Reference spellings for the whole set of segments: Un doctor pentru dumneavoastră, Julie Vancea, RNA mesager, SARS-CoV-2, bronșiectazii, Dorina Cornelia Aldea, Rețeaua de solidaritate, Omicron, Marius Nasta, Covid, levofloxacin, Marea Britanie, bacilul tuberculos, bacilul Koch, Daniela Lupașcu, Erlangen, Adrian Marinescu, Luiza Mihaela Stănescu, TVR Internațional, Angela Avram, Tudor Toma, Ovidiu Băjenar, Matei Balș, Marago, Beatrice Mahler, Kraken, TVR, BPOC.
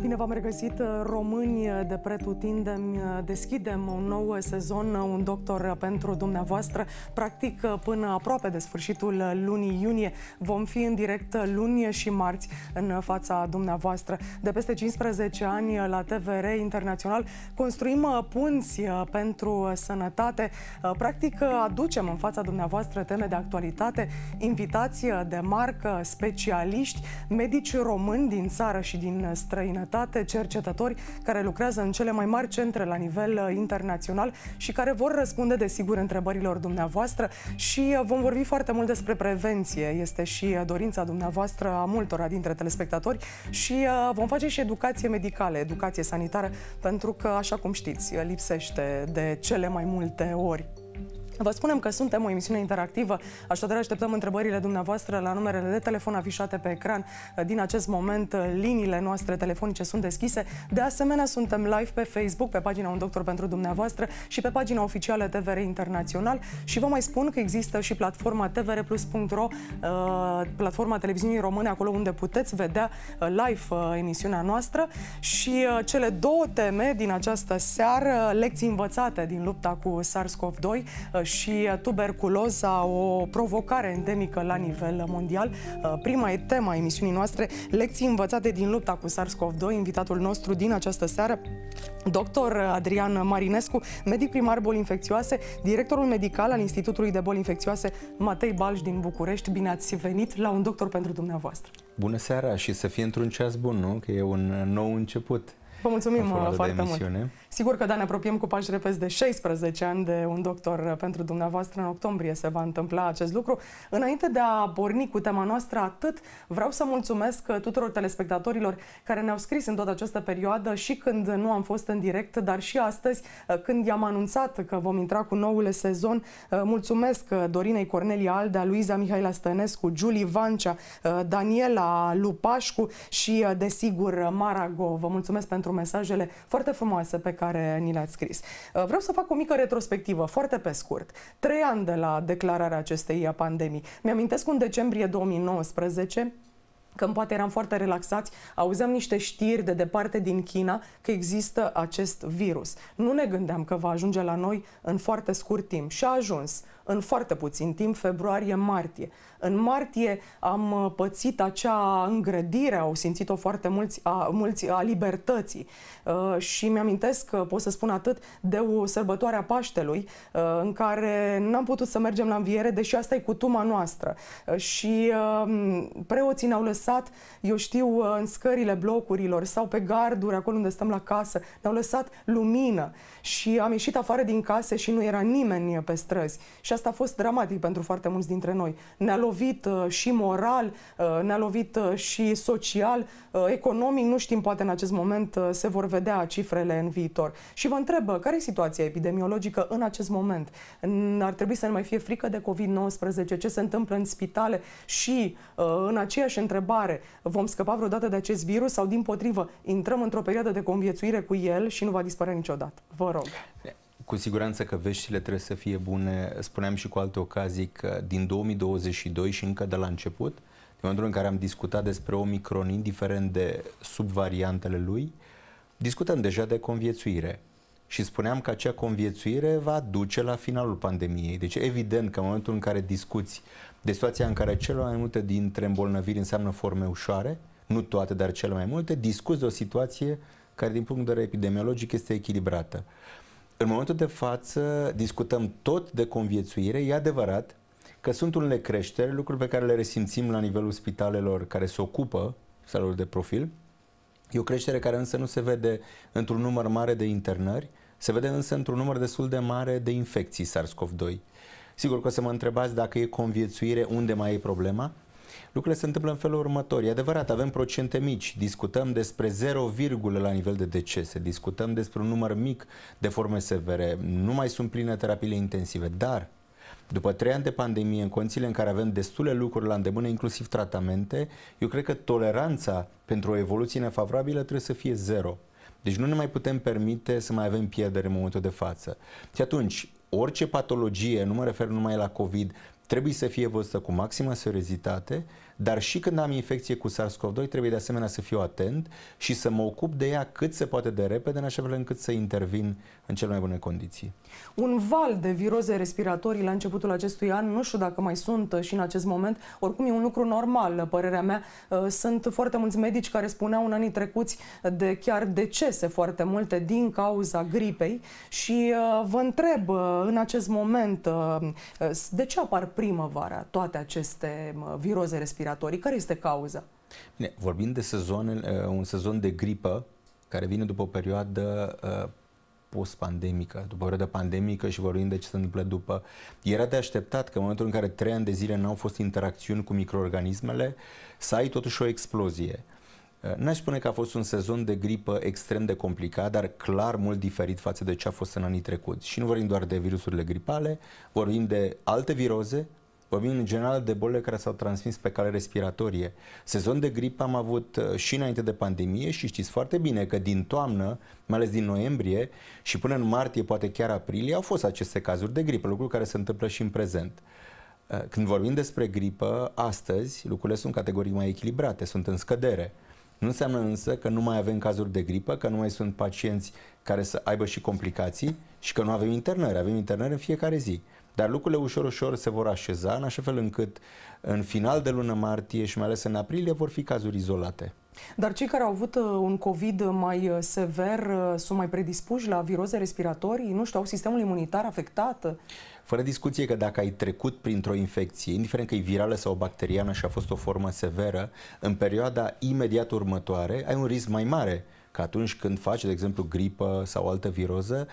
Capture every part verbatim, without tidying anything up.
Bine v-am regăsit, români de pretutindem, deschidem un nou sezon, un doctor pentru dumneavoastră. Practic, până aproape de sfârșitul lunii iunie, vom fi în direct luni și marți în fața dumneavoastră. De peste cincisprezece ani la T V R Internațional construim punți pentru sănătate. Practic, aducem în fața dumneavoastră teme de actualitate, invitați de marcă, specialiști, medici români din țară și din străinătate, cercetători care lucrează în cele mai mari centre la nivel internațional și care vor răspunde, desigur, întrebărilor dumneavoastră și vom vorbi foarte mult despre prevenție. Este și dorința dumneavoastră a multora dintre telespectatori și vom face și educație medicală, educație sanitară, pentru că, așa cum știți, lipsește de cele mai multe ori. Vă spunem că suntem o emisiune interactivă, așadar așteptăm întrebările dumneavoastră la numerele de telefon afișate pe ecran. Din acest moment, liniile noastre telefonice sunt deschise. De asemenea, suntem live pe Facebook, pe pagina Un Doctor pentru dumneavoastră și pe pagina oficială T V R Internațional. Și vă mai spun că există și platforma t v r plus punct ro, platforma televiziunii române, acolo unde puteți vedea live emisiunea noastră. Și cele două teme din această seară, lecții învățate din lupta cu SARS CoV doi și tuberculoza, o provocare endemică la nivel mondial. Prima e tema emisiunii noastre, lecții învățate din lupta cu SARS CoV doi. Invitatul nostru din această seară, doctor Adrian Marinescu, medic primar boli infecțioase, directorul medical al Institutului de Boli Infecțioase Matei Balș din București. Bine ați venit la Un Doctor pentru dumneavoastră. Bună seara și să fie într-un ceas bun, nu? Că e un nou început. Vă mulțumim foarte mult. Sigur că da, ne apropiem cu pași repezi de șaisprezece ani de Un Doctor pentru dumneavoastră. În octombrie se va întâmpla acest lucru. Înainte de a porni cu tema noastră atât, vreau să mulțumesc tuturor telespectatorilor care ne-au scris în toată această perioadă și când nu am fost în direct, dar și astăzi când i-am anunțat că vom intra cu noul sezon. Mulțumesc Dorinei Cornelia Aldea, Luiza Mihaela Stănescu, Julie Vancea, Daniela Lupașcu și, desigur, Marago. Vă mulțumesc pentru mesajele foarte frumoase pe care ni le-ați scris. Vreau să fac o mică retrospectivă, foarte pe scurt. Trei ani de la declararea acestei pandemii. Mi-amintesc în decembrie două mii nouăsprezece, când poate eram foarte relaxați, auzeam niște știri de departe din China că există acest virus. Nu ne gândeam că va ajunge la noi în foarte scurt timp și a ajuns în foarte puțin timp, februarie-martie. În martie am pățit acea îngrădire, au simțit-o foarte mulți a, mulți a libertății. Uh, și mi-amintesc, pot să spun atât, de o sărbătoare a Paștelui, uh, în care n-am putut să mergem la înviere, deși asta e cutuma noastră. Uh, și uh, preoții ne-au lăsat, eu știu, uh, în scările blocurilor sau pe garduri, acolo unde stăm la casă, ne-au lăsat lumină. Și am ieșit afară din case și nu era nimeni pe străzi. Și asta a fost dramatic pentru foarte mulți dintre noi. Ne-a lovit și moral, ne-a lovit și social, economic, nu știm, poate în acest moment se vor vedea cifrele în viitor. Și vă întreb, care e situația epidemiologică în acest moment? Ar trebui să nu mai fie frică de COVID nouăsprezece? Ce se întâmplă în spitale? Și în aceeași întrebare, vom scăpa vreodată de acest virus sau, din potrivă, intrăm într-o perioadă de conviețuire cu el și nu va dispărea niciodată? Vă rog. Cu siguranță că veștile trebuie să fie bune. Spuneam și cu alte ocazii că din două mii douăzeci și doi și încă de la început, din momentul în care am discutat despre Omicron, indiferent de subvariantele lui, discutăm deja de conviețuire. Și spuneam că acea conviețuire va duce la finalul pandemiei. Deci evident că în momentul în care discuți de situația în care cele mai multe dintre îmbolnăviri înseamnă forme ușoare, nu toate, dar cele mai multe, discuți de o situație care din punct de vedere epidemiologic este echilibrată. În momentul de față discutăm tot de conviețuire. E adevărat că sunt unele creșteri, lucruri pe care le resimțim la nivelul spitalelor care se ocupă, spitalelor de profil. E o creștere care însă nu se vede într-un număr mare de internări, se vede însă într-un număr destul de mare de infecții SARS CoV doi. Sigur că o să mă întrebați dacă e conviețuire, unde mai e problema. Lucrurile se întâmplă în felul următor. E adevărat, avem procente mici, discutăm despre zero, la nivel de decese, discutăm despre un număr mic de forme severe, nu mai sunt pline terapiile intensive, dar după trei ani de pandemie, în condițiile în care avem destule lucruri la îndemână, inclusiv tratamente, eu cred că toleranța pentru o evoluție nefavorabilă trebuie să fie zero. Deci nu ne mai putem permite să mai avem pierdere în momentul de față. Și atunci, orice patologie, nu mă refer numai la COVID, trebuie să fie văzută cu maximă seriozitate, dar și când am infecție cu SARS-CoV doi trebuie de asemenea să fiu atent și să mă ocup de ea cât se poate de repede, în așa fel încât să intervin în cele mai bune condiții. Un val de viroze respiratorii la începutul acestui an, nu știu dacă mai sunt și în acest moment, oricum e un lucru normal, părerea mea. Sunt foarte mulți medici care spuneau în anii trecuți de chiar decese foarte multe din cauza gripei și vă întreb în acest moment de ce apar primăvara toate aceste viroze respiratorii? Care este cauza? Bine, vorbim de sezonele, un sezon de gripă care vine după o perioadă post-pandemică, după o perioadă pandemică și vorbim de ce se întâmplă după. Era de așteptat că în momentul în care trei ani de zile n-au fost interacțiuni cu microorganismele, să ai totuși o explozie. N-aș spune că a fost un sezon de gripă extrem de complicat, dar clar mult diferit față de ce a fost în anii trecuți. Și nu vorbim doar de virusurile gripale, vorbim de alte viroze, vorbim în general de bolile care s-au transmis pe cale respiratorie. Sezon de gripă am avut și înainte de pandemie și știți foarte bine că din toamnă, mai ales din noiembrie și până în martie, poate chiar aprilie, au fost aceste cazuri de gripă, lucruri care se întâmplă și în prezent. Când vorbim despre gripă, astăzi lucrurile sunt categoric mai echilibrate, sunt în scădere. Nu înseamnă însă că nu mai avem cazuri de gripă, că nu mai sunt pacienți care să aibă și complicații și că nu avem internări. Avem internări în fiecare zi. Dar lucrurile ușor, ușor se vor așeza în așa fel încât în final de lună martie și mai ales în aprilie vor fi cazuri izolate. Dar cei care au avut un COVID mai sever sunt mai predispuși la viroze respiratorii? Nu știu, au sistemul imunitar afectat? Fără discuție că dacă ai trecut printr-o infecție, indiferent că e virală sau bacteriană și a fost o formă severă, în perioada imediat următoare ai un risc mai mare că atunci când faci, de exemplu, gripă sau altă viroză,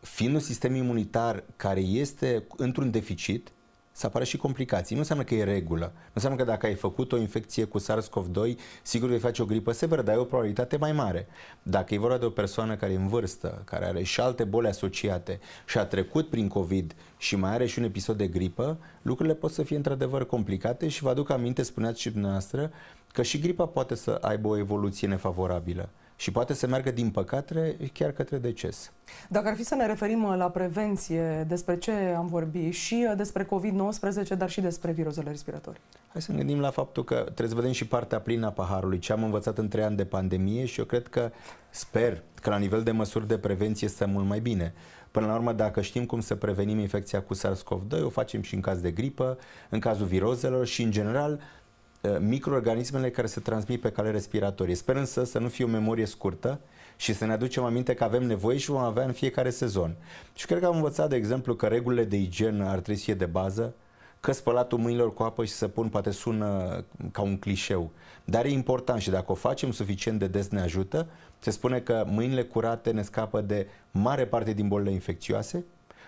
fiind un sistem imunitar care este într-un deficit, să apară și complicații. Nu înseamnă că e regulă. Nu înseamnă că dacă ai făcut o infecție cu SARS-CoV doi, sigur vei face o gripă severă, dar ai o probabilitate mai mare. Dacă e vorba de o persoană care e în vârstă, care are și alte boli asociate și a trecut prin COVID și mai are și un episod de gripă, lucrurile pot să fie într-adevăr complicate și vă aduc aminte, spuneați și dumneavoastră, că și gripa poate să aibă o evoluție nefavorabilă. Și poate să meargă, din păcate, chiar către deces. Dacă ar fi să ne referim la prevenție, despre ce am vorbit și despre COVID nouăsprezece, dar și despre virozele respiratorii? Hai să ne gândim la faptul că trebuie să vedem și partea plină a paharului, ce am învățat în trei ani de pandemie și eu cred că sper că la nivel de măsuri de prevenție stăm mult mai bine. Până la urmă, dacă știm cum să prevenim infecția cu SARS-CoV doi, o facem și în caz de gripă, în cazul virozelor și, în general, microorganismele care se transmit pe cale respiratorie. Sper însă să nu fie o memorie scurtă și să ne aducem aminte că avem nevoie și vom avea în fiecare sezon. Și cred că am învățat, de exemplu, că regulile de igienă ar trebui să fie de bază, că spălatul mâinilor cu apă și săpun poate sună ca un clișeu, dar e important și dacă o facem suficient de des ne ajută. Se spune că mâinile curate ne scapă de mare parte din bolile infecțioase.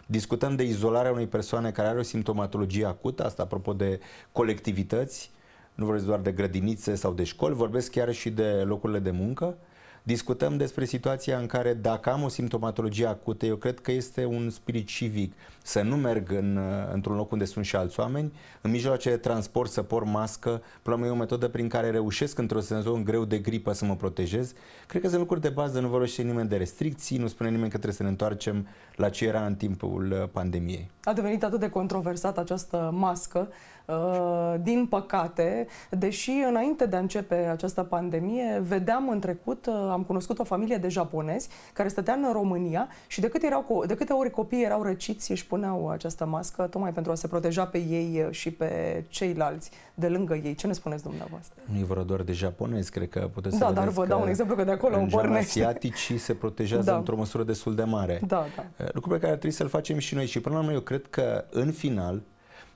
Discutăm de izolarea unei persoane care are o simptomatologie acută, asta apropo de colectivități. Nu vorbesc doar de grădinițe sau de școli, vorbesc chiar și de locurile de muncă. Discutăm despre situația în care dacă am o simptomatologie acută, eu cred că este un spirit civic să nu merg în, într-un loc unde sunt și alți oameni, în mijloace de transport să por mască, până e o metodă prin care reușesc într-o sezon greu de gripă să mă protejez. Cred că sunt lucruri de bază, nu vorbește nimeni de restricții, nu spune nimeni că trebuie să ne întoarcem la ce era în timpul pandemiei. A devenit atât de controversată această mască, din păcate, deși înainte de a începe această pandemie, vedeam în trecut, am cunoscut o familie de japonezi care stătea în România și de câte, erau, de câte ori copiii erau răciți își puneau această mască, tocmai pentru a se proteja pe ei și pe ceilalți de lângă ei. Ce ne spuneți dumneavoastră? Nu e vorba doar de japonezi, cred că puteți să da, dar vă dau un exemplu că de acolo în pornește. Asiaticii se protejează da. într-o măsură destul de mare. Da, da. Lucru pe care ar trebui să-l facem și noi și până la urmă eu cred că în final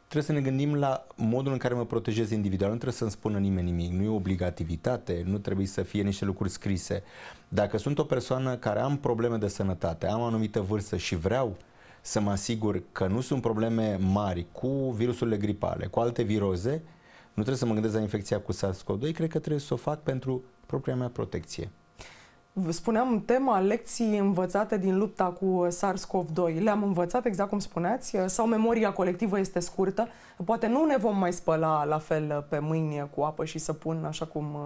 trebuie să ne gândim la modul în care mă protejez individual. Nu trebuie să-mi spună nimeni nimic. Nu e obligativitate, nu trebuie să fie niște lucruri scrise. Dacă sunt o persoană care am probleme de sănătate, am o anumită vârstă și vreau să mă asigur că nu sunt probleme mari cu virusurile gripale, cu alte viroze, nu trebuie să mă gândesc la infecția cu SARS-CoV doi, cred că trebuie să o fac pentru propria mea protecție. Spuneam tema lecții învățate din lupta cu SARS-CoV doi. Le-am învățat, exact cum spuneați, sau memoria colectivă este scurtă. Poate nu ne vom mai spăla la fel pe mâini cu apă și săpun, așa cum...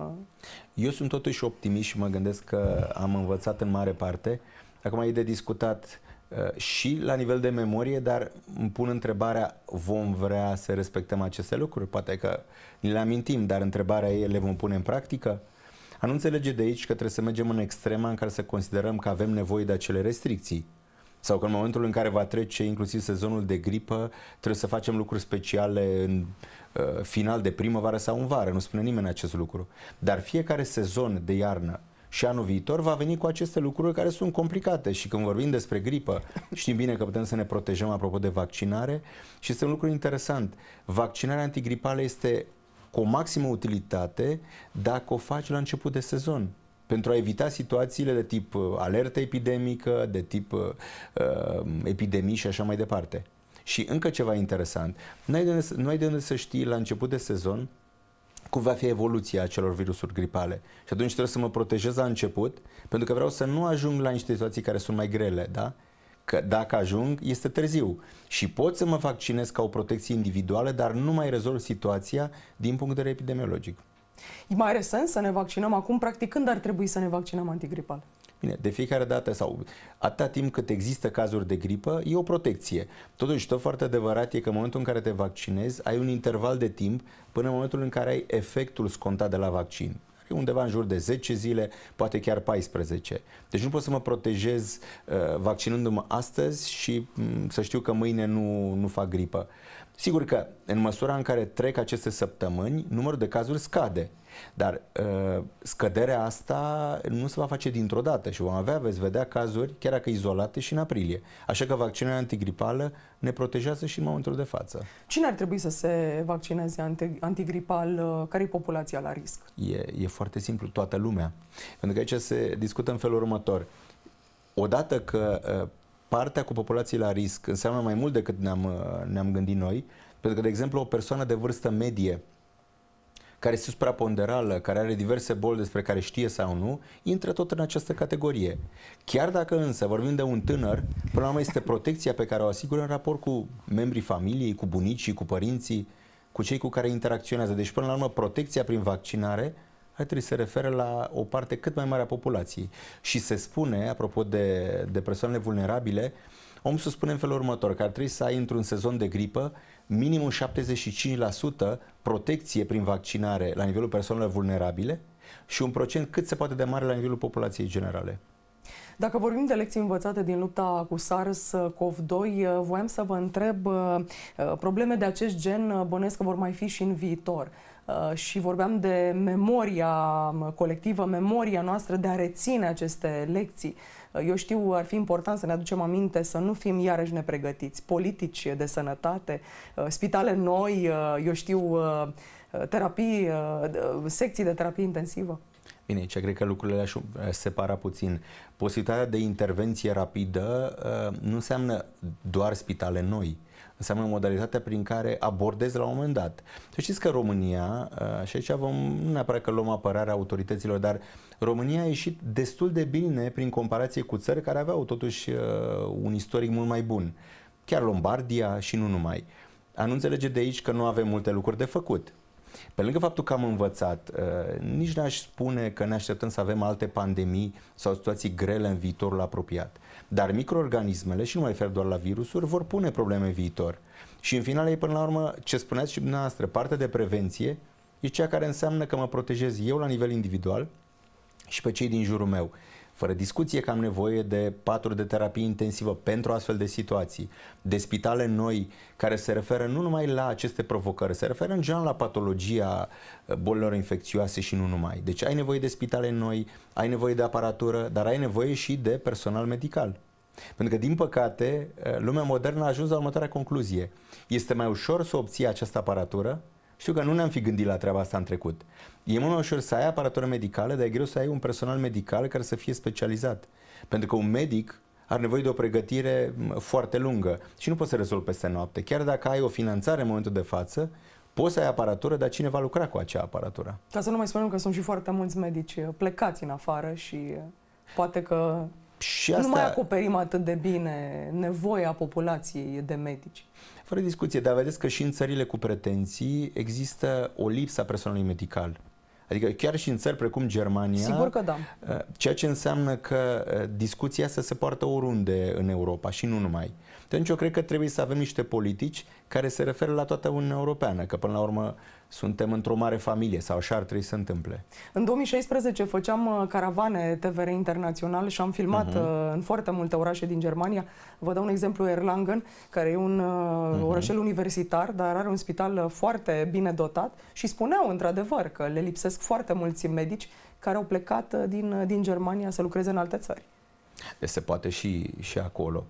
Eu sunt totuși optimist și mă gândesc că am învățat în mare parte. Acum e de discutat și la nivel de memorie, dar îmi pun întrebarea, vom vrea să respectăm aceste lucruri? Poate că le amintim, dar întrebarea e, le vom pune în practică? A nu înțelege de aici că trebuie să mergem în extrema în care să considerăm că avem nevoie de acele restricții. Sau că în momentul în care va trece inclusiv sezonul de gripă, trebuie să facem lucruri speciale în uh, final de primăvară sau în vară. Nu spune nimeni acest lucru. Dar fiecare sezon de iarnă și anul viitor va veni cu aceste lucruri care sunt complicate. Și când vorbim despre gripă, știm bine că putem să ne protejăm apropo de vaccinare. Și este un lucru interesant. Vaccinarea antigripală este cu o maximă utilitate dacă o faci la început de sezon, pentru a evita situațiile de tip alertă epidemică, de tip uh, epidemii și așa mai departe. Și încă ceva interesant, nu ai de unde, nu ai de unde să știi la început de sezon cum va fi evoluția acelor virusuri gripale. Și atunci trebuie să mă protejez la început, pentru că vreau să nu ajung la niște situații care sunt mai grele, da? Că dacă ajung, este târziu. Și pot să mă vaccinez ca o protecție individuală, dar nu mai rezolv situația din punct de vedere epidemiologic. Mai are sens să ne vaccinăm acum? Practic, când ar trebui să ne vaccinăm antigripal? Bine, de fiecare dată sau atâta timp cât există cazuri de gripă, e o protecție. Totuși, tot foarte adevărat e că în momentul în care te vaccinezi, ai un interval de timp până în momentul în care ai efectul scontat de la vaccin. Undeva în jur de zece zile, poate chiar paisprezece. Deci nu pot să mă protejez uh, vaccinându-mă astăzi și um, să știu că mâine nu, nu fac gripă. Sigur că în măsura în care trec aceste săptămâni, numărul de cazuri scade. Dar uh, scăderea asta nu se va face dintr-o dată și vom avea, veți vedea, cazuri, chiar dacă izolate, și în aprilie. Așa că vaccinarea antigripală ne protejează și în momentul de față. Cine ar trebui să se vaccineze antigripal? Care e populația la risc? E, e foarte simplu, toată lumea. Pentru că aici se discută în felul următor. Odată că uh, partea cu populații la risc înseamnă mai mult decât ne-am uh, ne-am gândit noi, pentru că, de exemplu, o persoană de vârstă medie care este supraponderală, care are diverse boli despre care știe sau nu, intră tot în această categorie. Chiar dacă însă vorbim de un tânăr, până la urmă este protecția pe care o asigură în raport cu membrii familiei, cu bunicii, cu părinții, cu cei cu care interacționează. Deci, până la urmă, protecția prin vaccinare ar trebui să se referă la o parte cât mai mare a populației. Și se spune, apropo de, de persoanele vulnerabile, omul se spune în felul următor, că ar trebui să ai într-un sezon de gripă minimum șaptezeci și cinci la sută protecție prin vaccinare la nivelul persoanelor vulnerabile și un procent cât se poate de mare la nivelul populației generale. Dacă vorbim de lecții învățate din lupta cu SARS-CoV doi, voiam să vă întreb, probleme de acest gen bănuiesc că vor mai fi și în viitor. Și vorbeam de memoria colectivă, memoria noastră de a reține aceste lecții. Eu știu, ar fi important să ne aducem aminte să nu fim iarăși nepregătiți. Politici de sănătate, spitale noi, eu știu, terapii, secții de terapie intensivă. Bine, aici cred că lucrurile le-aș separa puțin. Posibilitatea de intervenție rapidă nu înseamnă doar spitale noi. Înseamnă modalitatea prin care abordezi la un moment dat. Să știți că România, și aici vom, nu neapărat că luăm apărarea autorităților, dar România a ieșit destul de bine prin comparație cu țări care aveau totuși un istoric mult mai bun. Chiar Lombardia și nu numai. A nu înțelege de aici că nu avem multe lucruri de făcut. Pe lângă faptul că am învățat, nici n-aș spune că ne așteptăm să avem alte pandemii sau situații grele în viitorul apropiat. Dar microorganismele, și nu mai refer doar la virusuri, vor pune probleme în viitor. Și în final, ei, până la urmă, ce spuneați și dumneavoastră, partea de prevenție e cea care înseamnă că mă protejez eu la nivel individual și pe cei din jurul meu. Fără discuție că am nevoie de paturi de terapie intensivă pentru astfel de situații, de spitale noi care se referă nu numai la aceste provocări, se referă în general la patologia bolilor infecțioase și nu numai. Deci ai nevoie de spitale noi, ai nevoie de aparatură, dar ai nevoie și de personal medical. Pentru că, din păcate, lumea modernă a ajuns la următoarea concluzie. Este mai ușor să obții această aparatură. Știu că nu ne-am fi gândit la treaba asta în trecut. E mult mai ușor să ai aparatură medicală, dar e greu să ai un personal medical care să fie specializat. Pentru că un medic are nevoie de o pregătire foarte lungă și nu poți să rezolvi peste noapte. Chiar dacă ai o finanțare în momentul de față, poți să ai aparatură, dar cine va lucra cu acea aparatură? Ca să nu mai spunem că sunt și foarte mulți medici plecați în afară și poate că și asta... nu mai acoperim atât de bine nevoia populației de medici. Fără discuție, dar vedeți că și în țările cu pretenții există o lipsă a personalului medical. Adică chiar și în țări precum Germania. Sigur că da. Ceea ce înseamnă că discuția asta se poartă oriunde în Europa și nu numai. Atunci eu cred că trebuie să avem niște politici care se referă la toată Uniunea Europeană, că până la urmă suntem într-o mare familie sau așa ar trebui să se întâmple. În două mii șaisprezece făceam caravane T V R Internațional și am filmat uh-huh. în foarte multe orașe din Germania. Vă dau un exemplu, Erlangen, care e un uh-huh. orășel universitar, dar are un spital foarte bine dotat și spuneau într-adevăr că le lipsesc foarte mulți medici care au plecat din, din Germania să lucreze în alte țări. Deci se poate și, și acolo.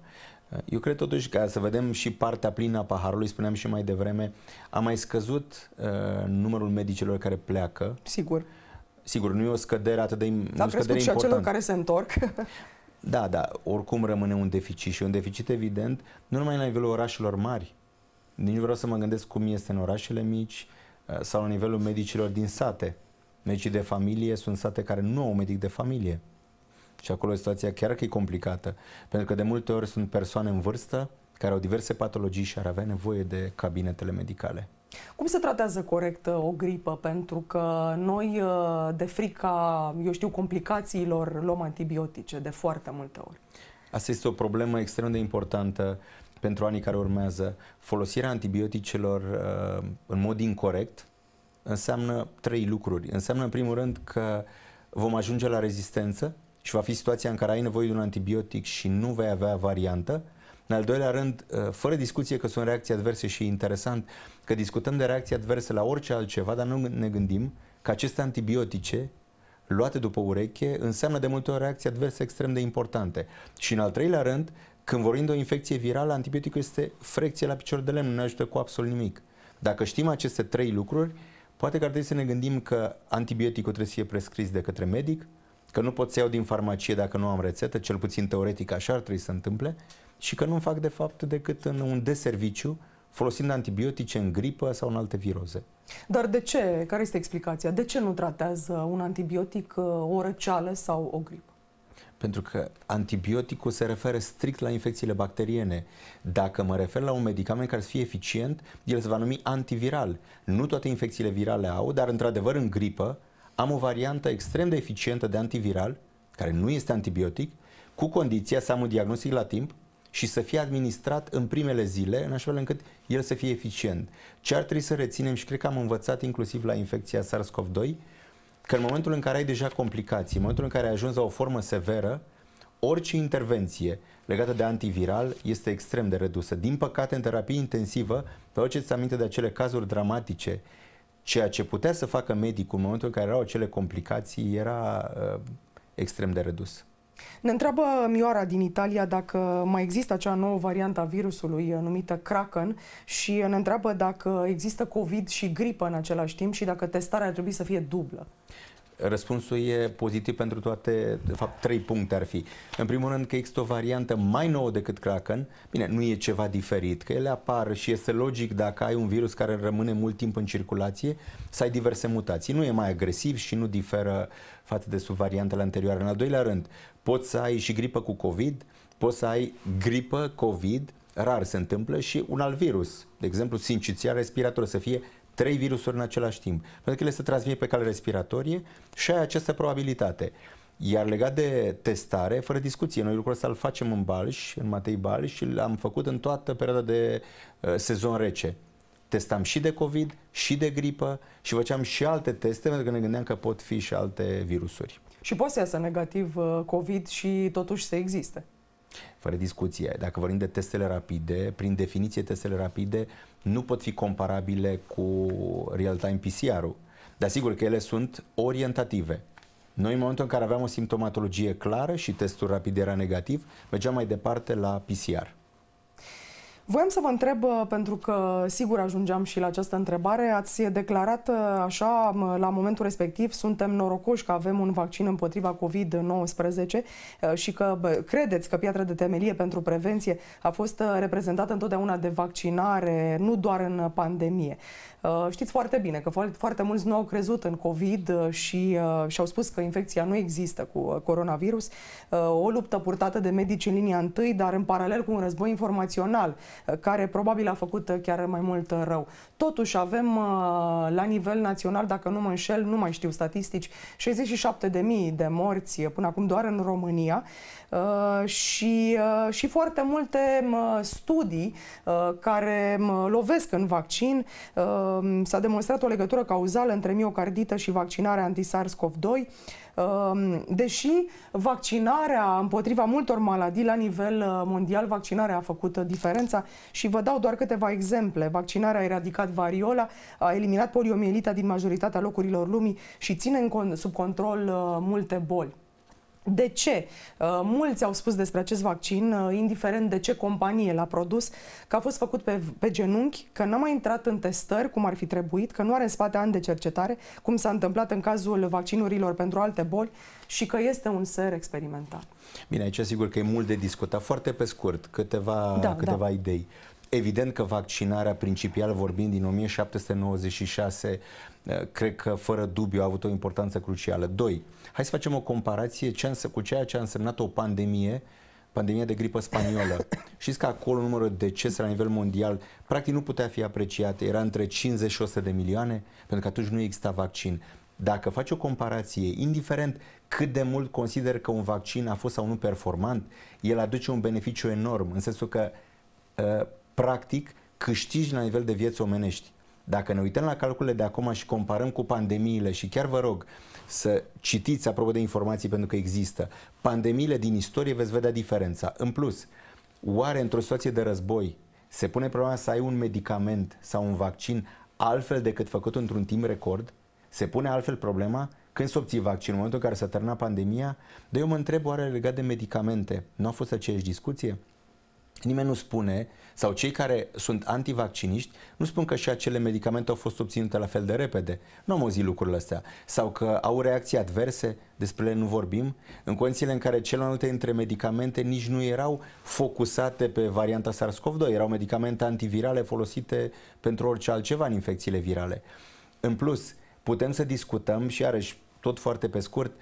Eu cred totuși că să vedem și partea plină a paharului, spuneam și mai devreme, a mai scăzut uh, numărul medicilor care pleacă. Sigur. Sigur, nu e o scădere atât de importantă. Dar crescut și a celor care se întorc. Da, da, oricum rămâne un deficit și un deficit evident, nu numai la nivelul orașelor mari. Nici vreau să mă gândesc cum este în orașele mici sau la nivelul medicilor din sate. Medicii de familie sunt sate care nu au medic de familie. Și acolo situația chiar că e complicată, pentru că de multe ori sunt persoane în vârstă care au diverse patologii și ar avea nevoie de cabinetele medicale. Cum se tratează corect o gripă? Pentru că noi, de frica, eu știu, complicațiilor, luăm antibiotice de foarte multe ori. Asta este o problemă extrem de importantă pentru anii care urmează. Folosirea antibioticelor în mod incorect înseamnă trei lucruri. Înseamnă, în primul rând, că vom ajunge la rezistență, și va fi situația în care ai nevoie de un antibiotic și nu vei avea variantă. În al doilea rând, fără discuție că sunt reacții adverse și interesant că discutăm de reacții adverse la orice altceva, dar nu ne gândim că aceste antibiotice luate după ureche înseamnă de multe ori reacții adverse extrem de importante. Și în al treilea rând, când vorbim de o infecție virală, antibioticul este frecție la picior de lemn, nu ne ajută cu absolut nimic. Dacă știm aceste trei lucruri, poate că ar trebui să ne gândim că antibioticul trebuie să fie prescris de către medic, că nu pot să iau din farmacie dacă nu am rețetă, cel puțin teoretic așa ar trebui să se întâmple, și că nu fac de fapt decât în un deserviciu folosind antibiotice în gripă sau în alte viroze. Dar de ce? Care este explicația? De ce nu tratează un antibiotic o răceală sau o gripă? Pentru că antibioticul se referă strict la infecțiile bacteriene. Dacă mă refer la un medicament care să fie eficient, el se va numi antiviral. Nu toate infecțiile virale au, dar într-adevăr în gripă am o variantă extrem de eficientă de antiviral, care nu este antibiotic, cu condiția să am un diagnostic la timp și să fie administrat în primele zile, în așa fel încât el să fie eficient. Ce ar trebui să reținem, și cred că am învățat inclusiv la infecția SARS CoV doi, că în momentul în care ai deja complicații, în momentul în care ai ajuns la o formă severă, orice intervenție legată de antiviral este extrem de redusă. Din păcate, în terapie intensivă, vă aduceți aminte de acele cazuri dramatice. Ceea ce putea să facă medicul în momentul în care erau acele complicații era uh, extrem de redus. Ne întreabă Mioara din Italia dacă mai există acea nouă variantă a virusului numită Kraken și ne întreabă dacă există COVID și gripă în același timp și dacă testarea ar trebui să fie dublă. Răspunsul e pozitiv pentru toate, de fapt trei puncte ar fi. În primul rând că există o variantă mai nouă decât Kraken, bine, nu e ceva diferit, că ele apar și este logic dacă ai un virus care rămâne mult timp în circulație să ai diverse mutații. Nu e mai agresiv și nu diferă față de subvariantele anterioare. În al doilea rând, poți să ai și gripă cu COVID, poți să ai gripă, COVID, rar se întâmplă, și un alt virus, de exemplu sinciția respiratoră, să fie trei virusuri în același timp, pentru că ele se transmit pe cale respiratorie și ai această probabilitate. Iar legat de testare, fără discuție, noi lucrul ăsta îl facem în Balș, în Matei Balș, și l-am făcut în toată perioada de uh, sezon rece. Testam și de COVID, și de gripă și făceam și alte teste, pentru că ne gândeam că pot fi și alte virusuri. Și poate să iasă negativ uh, COVID și totuși să existe. Fără discuție. Dacă vorbim de testele rapide, prin definiție testele rapide nu pot fi comparabile cu real-time P C R-ul. Dar sigur că ele sunt orientative. Noi în momentul în care aveam o simptomatologie clară și testul rapid era negativ, mergeam mai departe la P C R. Voiam să vă întreb, pentru că sigur ajungeam și la această întrebare, ați declarat așa, la momentul respectiv, suntem norocoși că avem un vaccin împotriva COVID nouăsprezece și că credeți că piatra de temelie pentru prevenție a fost reprezentată întotdeauna de vaccinare, nu doar în pandemie. Știți foarte bine că foarte mulți nu au crezut în COVID și și-au spus că infecția nu există cu coronavirus. O luptă purtată de medici în linia întâi, dar în paralel cu un război informațional care probabil a făcut chiar mai mult rău. Totuși avem la nivel național, dacă nu mă înșel, nu mai știu statistici, șaizeci și șapte de mii de morți până acum doar în România și, și foarte multe studii care lovesc în vaccin. S-a demonstrat o legătură cauzală între miocardită și vaccinarea anti-SARS-CoV doi, deși vaccinarea împotriva multor maladii la nivel mondial, vaccinarea a făcut diferența și vă dau doar câteva exemple. Vaccinarea a eradicat variola, a eliminat poliomielita din majoritatea locurilor lumii și ține sub control multe boli. De ce? Mulți au spus despre acest vaccin, indiferent de ce companie l-a produs, că a fost făcut pe, pe genunchi, că n-a mai intrat în testări cum ar fi trebuit, că nu are în spate ani de cercetare, cum s-a întâmplat în cazul vaccinurilor pentru alte boli și că este un ser experimental. Bine, aici sigur că e mult de discutat. Foarte pe scurt, câteva, da, câteva da. idei. Evident că vaccinarea, principial vorbind, din o mie șapte sute nouăzeci și șase, cred că fără dubiu a avut o importanță crucială. Doi, hai să facem o comparație cu ceea ce a însemnat o pandemie, pandemia de gripă spaniolă. Știți că acolo numărul de decese la nivel mondial practic nu putea fi apreciat, era între cincizeci și o sută de milioane, pentru că atunci nu exista vaccin. Dacă faci o comparație, indiferent cât de mult consider că un vaccin a fost sau nu performant, el aduce un beneficiu enorm, în sensul că practic câștigi la nivel de vieți omenești. Dacă ne uităm la calculele de acum și comparăm cu pandemiile, și chiar vă rog să citiți apropo de informații pentru că există, pandemiile din istorie veți vedea diferența. În plus, oare într-o situație de război se pune problema să ai un medicament sau un vaccin altfel decât făcut într-un timp record? Se pune altfel problema când se obții vaccin, în momentul în care s-a terminat pandemia? Dar eu mă întreb, oare legat de medicamente, nu a fost aceeași discuție? Nimeni nu spune, sau cei care sunt antivacciniști nu spun că și acele medicamente au fost obținute la fel de repede. Nu am auzit lucrurile astea. Sau că au reacții adverse, despre ele nu vorbim, în condițiile în care celelalte dintre medicamente nici nu erau focusate pe varianta SARS-CoV doi, erau medicamente antivirale folosite pentru orice altceva în infecțiile virale. În plus, putem să discutăm și iarăși, tot foarte pe scurt,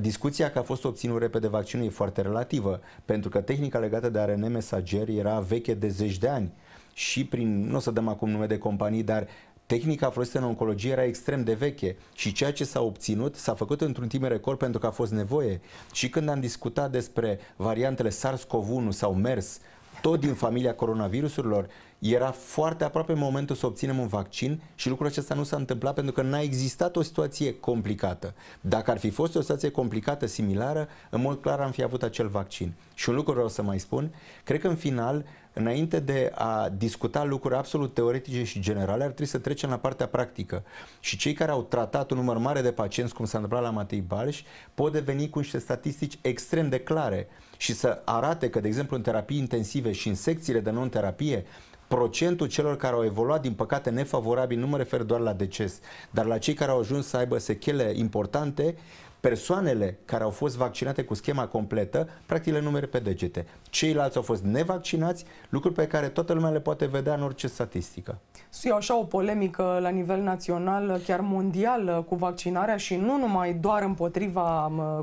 discuția că a fost obținut repede vaccinul e foarte relativă, pentru că tehnica legată de R N A mesager era veche de zeci de ani și prin, nu o să dăm acum nume de companii, dar tehnica folosită în oncologie era extrem de veche și ceea ce s-a obținut s-a făcut într-un timp record pentru că a fost nevoie. Și când am discutat despre variantele SARS-CoV unu sau MERS, tot din familia coronavirusurilor, era foarte aproape momentul să obținem un vaccin și lucrul acesta nu s-a întâmplat pentru că n-a existat o situație complicată. Dacă ar fi fost o situație complicată, similară, în mod clar am fi avut acel vaccin. Și un lucru vreau să mai spun, cred că în final, înainte de a discuta lucruri absolut teoretice și generale, ar trebui să trecem la partea practică. Și cei care au tratat un număr mare de pacienți, cum s-a întâmplat la Matei Balș, pot deveni cu niște statistici extrem de clare și să arate că, de exemplu, în terapii intensive și în secțiile de non-terapie, procentul celor care au evoluat, din păcate, nefavorabil, nu mă refer doar la deces, dar la cei care au ajuns să aibă sechele importante, persoanele care au fost vaccinate cu schema completă, practic le numere pe degete. Ceilalți au fost nevaccinați, lucruri pe care toată lumea le poate vedea în orice statistică. E așa o polemică la nivel național, chiar mondial, cu vaccinarea și nu numai doar împotriva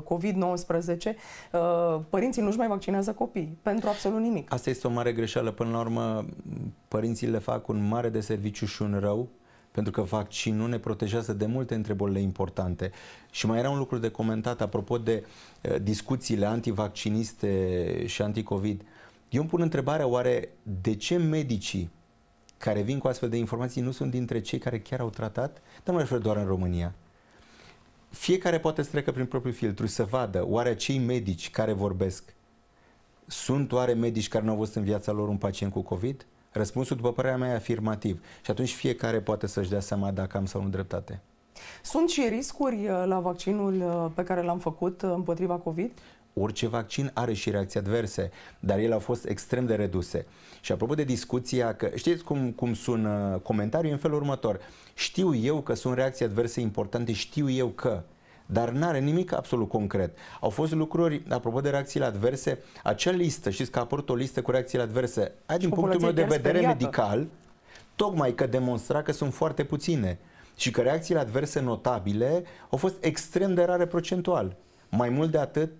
COVID nouăsprezece. Părinții nu-și mai vaccinează copiii pentru absolut nimic. Asta este o mare greșeală. Până la urmă, părinții le fac un mare deserviciu și un rău, pentru că vaccinul ne protejează de multe dintre bolile importante. Și mai era un lucru de comentat apropo de uh, discuțiile antivacciniste și anti-COVID. Eu îmi pun întrebarea, oare de ce medicii care vin cu astfel de informații nu sunt dintre cei care chiar au tratat? Dar nu refer doar în România. Fiecare poate să treacă prin propriul filtru să vadă, oare cei medici care vorbesc sunt oare medici care nu au văzut în viața lor un pacient cu COVID? Răspunsul, după părerea mea, e afirmativ. Și atunci fiecare poate să-și dea seama dacă am sau nu dreptate. Sunt și riscuri la vaccinul pe care l-am făcut împotriva COVID? Orice vaccin are și reacții adverse, dar ele au fost extrem de reduse. Și apropo de discuția, că știți cum, cum sună comentariul în felul următor. Știu eu că sunt reacții adverse importante, știu eu că... Dar n-are nimic absolut concret. Au fost lucruri, apropo de reacțiile adverse, acea listă, știți că a apărut o listă cu reacțiile adverse, a, din punctul meu de vedere speriată. medical, tocmai că demonstra că sunt foarte puține și că reacțiile adverse notabile au fost extrem de rare procentual. Mai mult de atât,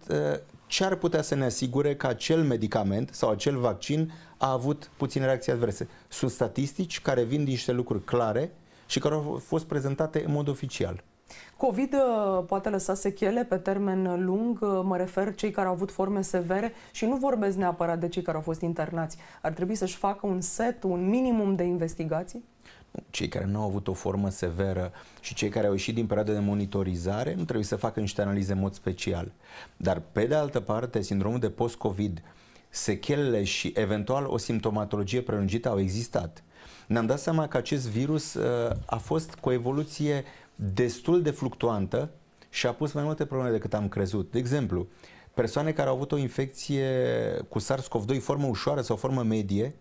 ce ar putea să ne asigure că acel medicament sau acel vaccin a avut puține reacții adverse? Sunt statistici care vin din niște lucruri clare și care au fost prezentate în mod oficial. COVID poate lăsa sechele pe termen lung, mă refer cei care au avut forme severe și nu vorbesc neapărat de cei care au fost internați. Ar trebui să-și facă un set, un minimum de investigații? Cei care nu au avut o formă severă și cei care au ieșit din perioada de monitorizare nu trebuie să facă niște analize în mod special. Dar pe de altă parte, sindromul de post-COVID, sechelele și eventual o simptomatologie prelungită au existat. Ne-am dat seama că acest virus a fost cu o evoluție destul de fluctuantă și a pus mai multe probleme decât am crezut. De exemplu, persoane care au avut o infecție cu SARS-CoV doi formă ușoară sau formă medie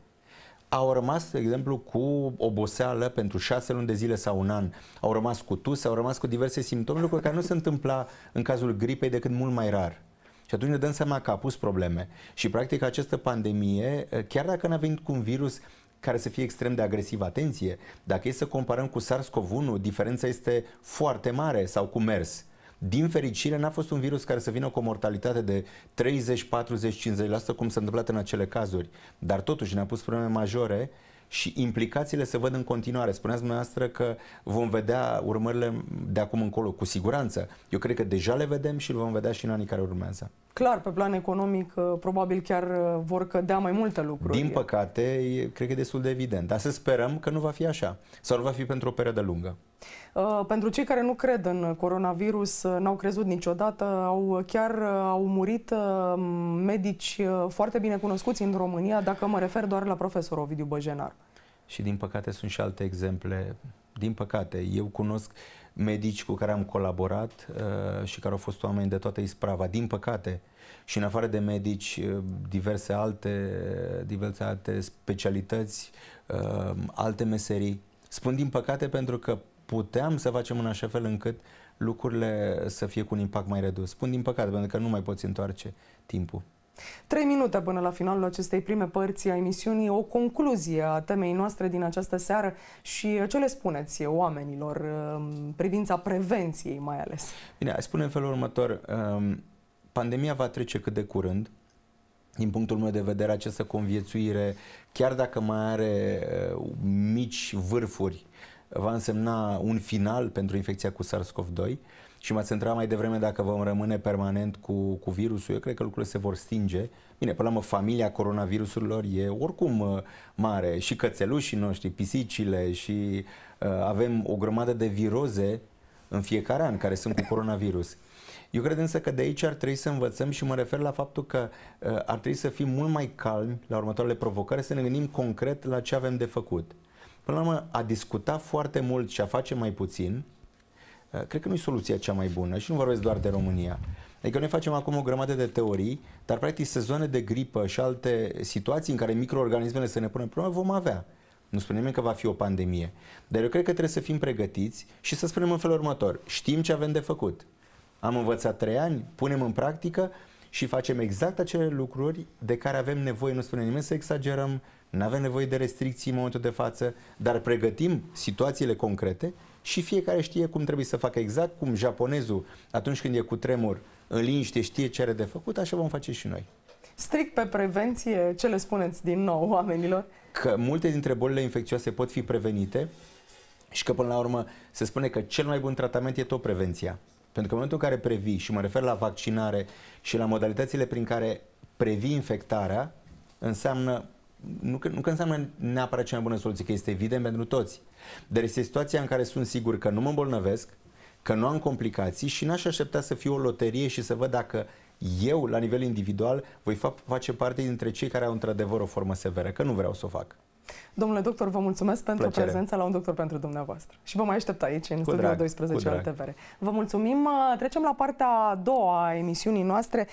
au rămas, de exemplu, cu oboseală pentru șase luni de zile sau un an, au rămas cu tuse, au rămas cu diverse simptome, lucruri care nu se întâmpla în cazul gripei decât mult mai rar. Și atunci ne dăm seama că a pus probleme. Și practic această pandemie, chiar dacă n-a venit cu un virus care să fie extrem de agresiv, atenție, dacă e să comparăm cu SARS-CoV unu, diferența este foarte mare, sau cu MERS. Din fericire, n-a fost un virus care să vină cu o mortalitate de treizeci, patruzeci, cincizeci la sută, cum s-a întâmplat în acele cazuri. Dar totuși ne-a pus probleme majore și implicațiile se văd în continuare. Spuneați dumneavoastră că vom vedea urmările de acum încolo, cu siguranță. Eu cred că deja le vedem și le vom vedea și în anii care urmează. Clar, pe plan economic, probabil chiar vor cădea mai multe lucruri. Din păcate, cred că e destul de evident. Dar să sperăm că nu va fi așa. Sau nu va fi pentru o perioadă lungă. Pentru cei care nu cred în coronavirus, n-au crezut niciodată, au, chiar au murit medici foarte bine cunoscuți în România, dacă mă refer doar la profesorul Ovidiu Băjenar. Și din păcate sunt și alte exemple. Din păcate, eu cunosc medici cu care am colaborat uh, și care au fost oameni de toată isprava, din păcate. Și în afară de medici, diverse alte, diverse alte specialități, uh, alte meserii. Spun din păcate pentru că puteam să facem în așa fel încât lucrurile să fie cu un impact mai redus. Spun din păcate pentru că nu mai poți întoarce timpul. Trei minute până la finalul acestei prime părți a emisiunii, o concluzie a temei noastre din această seară și ce le spuneți oamenilor în privința prevenției mai ales? Bine, aș spune în felul următor, pandemia va trece cât de curând. Din punctul meu de vedere, această conviețuire, chiar dacă mai are mici vârfuri, va însemna un final pentru infecția cu SARS-CoV doi. Și m-ați întrebat mai devreme dacă vom rămâne permanent cu, cu virusul. Eu cred că lucrurile se vor stinge. Bine, până la urmă, familia coronavirusurilor e oricum mare. Și cățelușii noștri, pisicile și uh, avem o grămadă de viroze în fiecare an care sunt cu coronavirus. Eu cred însă că de aici ar trebui să învățăm și mă refer la faptul că uh, ar trebui să fim mult mai calmi la următoarele provocări, să ne gândim concret la ce avem de făcut. Până la urmă, a discuta foarte mult și a face mai puțin cred că nu e soluția cea mai bună și nu vorbesc doar de România. Adică noi facem acum o grămadă de teorii, dar practic sezoane de gripă și alte situații în care microorganismele să ne pună probleme vom avea. Nu spune nimeni că va fi o pandemie. Dar eu cred că trebuie să fim pregătiți și să spunem în felul următor. Știm ce avem de făcut. Am învățat trei ani, punem în practică și facem exact acele lucruri de care avem nevoie. Nu spune nimeni să exagerăm, nu avem nevoie de restricții în momentul de față, dar pregătim situațiile concrete. Și fiecare știe cum trebuie să facă exact, cum japonezul atunci când e cu tremur în liniște știe ce are de făcut, așa vom face și noi. Strict pe prevenție, ce le spuneți din nou oamenilor? Că multe dintre bolile infecțioase pot fi prevenite și că până la urmă se spune că cel mai bun tratament e tot prevenția. Pentru că în momentul în care previi, și mă refer la vaccinare și la modalitățile prin care previi infectarea, înseamnă Nu că, nu că înseamnă neapărat cea mai bună soluție, că este evident pentru toți. Dar este situația în care sunt sigur că nu mă îmbolnăvesc, că nu am complicații și n-aș aștepta să fie o loterie și să văd dacă eu, la nivel individual, voi face parte dintre cei care au într-adevăr o formă severă, că nu vreau să o fac. Domnule doctor, vă mulțumesc pentru Plăcere. prezența la Un Doctor pentru dumneavoastră. Și vă mai aștept aici, în studiul doisprezece al T V R. Vă mulțumim. Trecem la partea a doua a emisiunii noastre.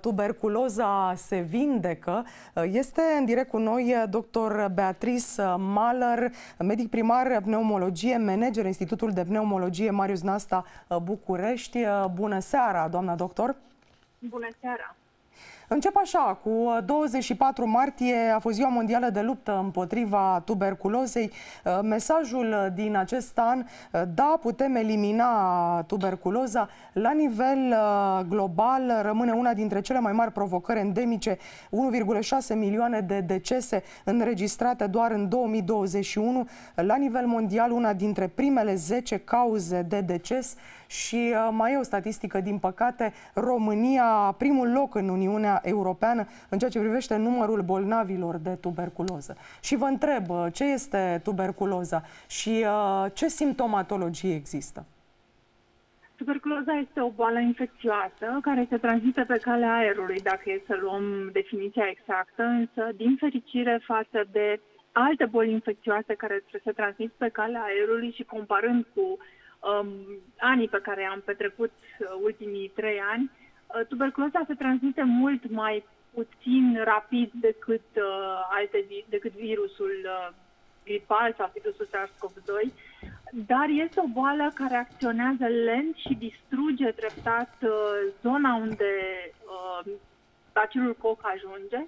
Tuberculoza se vindecă. Este în direct cu noi doctor Beatrice Mahler, medic primar pneumologie, manager Institutul de Pneumologie Marius Nasta București. Bună seara, doamna doctor! Bună seara! Încep așa, cu douăzeci și patru martie a fost Ziua Mondială de Luptă împotriva tuberculozei. Mesajul din acest an: da, putem elimina tuberculoza. La nivel global rămâne una dintre cele mai mari provocări endemice, unu virgulă șase milioane de decese înregistrate doar în două mii douăzeci și unu. La nivel mondial, una dintre primele zece cauze de deces. Și mai e o statistică, din păcate, România primul loc în Uniunea Europeană în ceea ce privește numărul bolnavilor de tuberculoză. Și vă întreb, ce este tuberculoza și ce simptomatologie există? Tuberculoza este o boală infecțioasă care se transmite pe calea aerului, dacă e să luăm definiția exactă, însă, din fericire, față de alte boli infecțioase care se transmit pe calea aerului și comparând cu anii pe care am petrecut ultimii trei ani, tuberculoza se transmite mult mai puțin rapid decât, uh, alte, decât virusul uh, gripal sau virusul SARS-CoV doi, dar este o boală care acționează lent și distruge treptat uh, zona unde uh, bacilul Koch ajunge,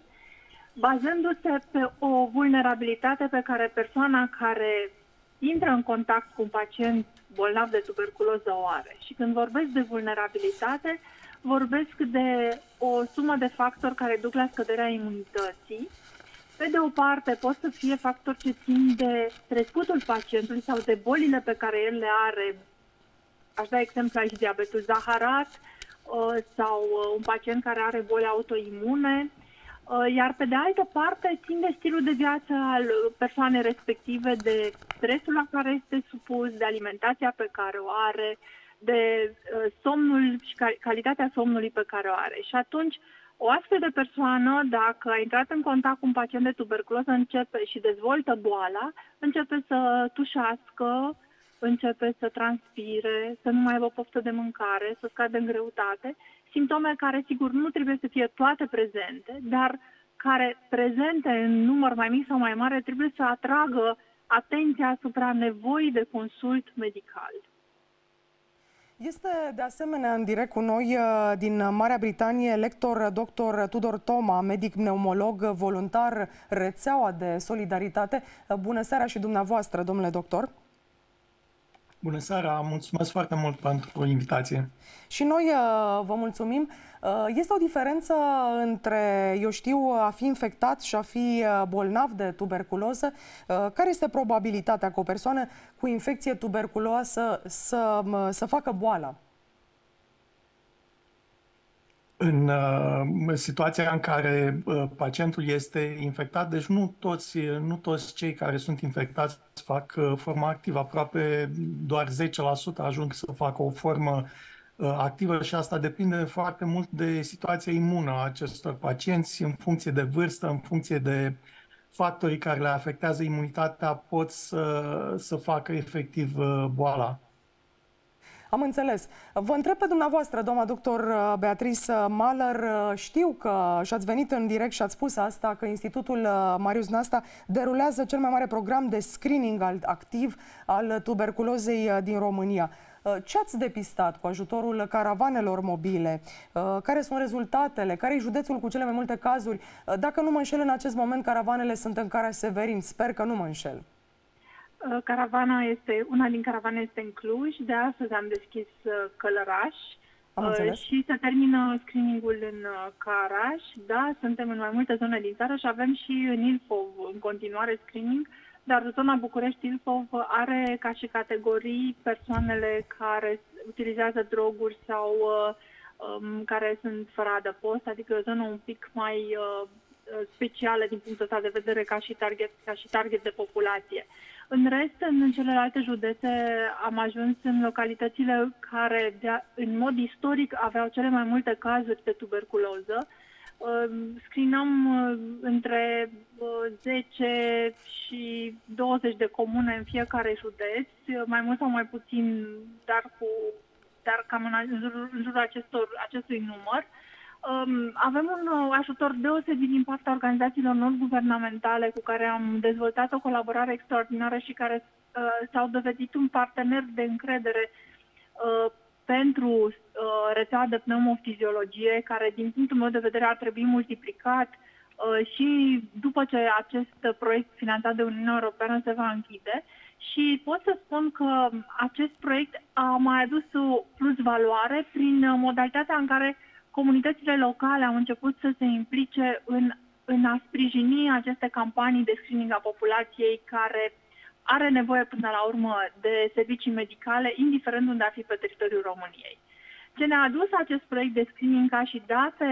bazându-se pe o vulnerabilitate pe care persoana care intră în contact cu un pacient bolnav de tuberculoză o are. Și când vorbesc de vulnerabilitate, vorbesc de o sumă de factori care duc la scăderea imunității. Pe de o parte, pot să fie factori ce țin de trecutul pacientului sau de bolile pe care el le are. Aș da exemplu aici diabetul zaharat sau un pacient care are boli autoimune. Iar pe de altă parte, țin de stilul de viață al persoanei respective, de stresul la care este supus, de alimentația pe care o are, de somnul și calitatea somnului pe care o are. Și atunci, o astfel de persoană, dacă a intrat în contact cu un pacient de tuberculoză, începe și dezvoltă boala, începe să tușească, începe să transpire, să nu mai aibă poftă de mâncare, să scadă în greutate, simptome care, sigur, nu trebuie să fie toate prezente, dar care, prezente în număr mai mic sau mai mare, trebuie să atragă atenția asupra nevoii de consult medical. Este de asemenea în direct cu noi din Marea Britanie lector doctor Tudor Toma, medic pneumolog voluntar, Rețeaua de Solidaritate. Bună seara și dumneavoastră, domnule doctor! Bună seara, mulțumesc foarte mult pentru invitație. Și noi vă mulțumim. Este o diferență între, eu știu, a fi infectat și a fi bolnav de tuberculoză? Care este probabilitatea că o persoană cu infecție tuberculoasă să, să facă boala? În uh, situația în care uh, pacientul este infectat, deci nu toți, nu toți cei care sunt infectați fac uh, forma activă. Aproape doar zece la sută ajung să facă o formă uh, activă și asta depinde foarte mult de situația imună a acestor pacienți. În funcție de vârstă, în funcție de factorii care le afectează imunitatea, pot să, să facă efectiv uh, boala. Am înțeles. Vă întreb pe dumneavoastră, doamna doctor Beatrice Mahler, știu că și-ați venit în direct și ați spus asta, că Institutul Marius Nasta derulează cel mai mare program de screening activ al tuberculozei din România. Ce ați depistat cu ajutorul caravanelor mobile? Care sunt rezultatele? Care e județul cu cele mai multe cazuri? Dacă nu mă înșel, în acest moment caravanele sunt în Caraș-Severin. Sper că nu mă înșel. Caravana este, una din caravane este în Cluj, de astăzi am deschis Călăraș și se termină screening-ul în Caraș. Da, suntem în mai multe zone din țară și avem și în Ilfov în continuare screening, dar zona București-Ilfov are ca și categorii persoanele care utilizează droguri sau um, care sunt fără adăpost, adică o zonă un pic mai uh, specială din punctul ăsta de vedere ca și target, ca și target de populație. În rest, în celelalte județe am ajuns în localitățile care, în mod istoric, aveau cele mai multe cazuri de tuberculoză. Screenam între zece și douăzeci de comune în fiecare județ, mai mult sau mai puțin, dar, cu, dar cam în jurul, în jurul acestor, acestui număr. Avem un ajutor deosebit din partea organizațiilor non-guvernamentale cu care am dezvoltat o colaborare extraordinară și care uh, s-au dovedit un partener de încredere uh, pentru uh, rețeaua de pneumofiziologie, care din punctul meu de vedere ar trebui multiplicat uh, și după ce acest proiect finanțat de Uniunea Europeană se va închide. Și pot să spun că acest proiect a mai adus o plus valoare prin modalitatea în care comunitățile locale au început să se implice în, în a sprijini aceste campanii de screening a populației care are nevoie până la urmă de servicii medicale, indiferent unde ar fi pe teritoriul României. Ce ne-a adus acest proiect de screening ca și date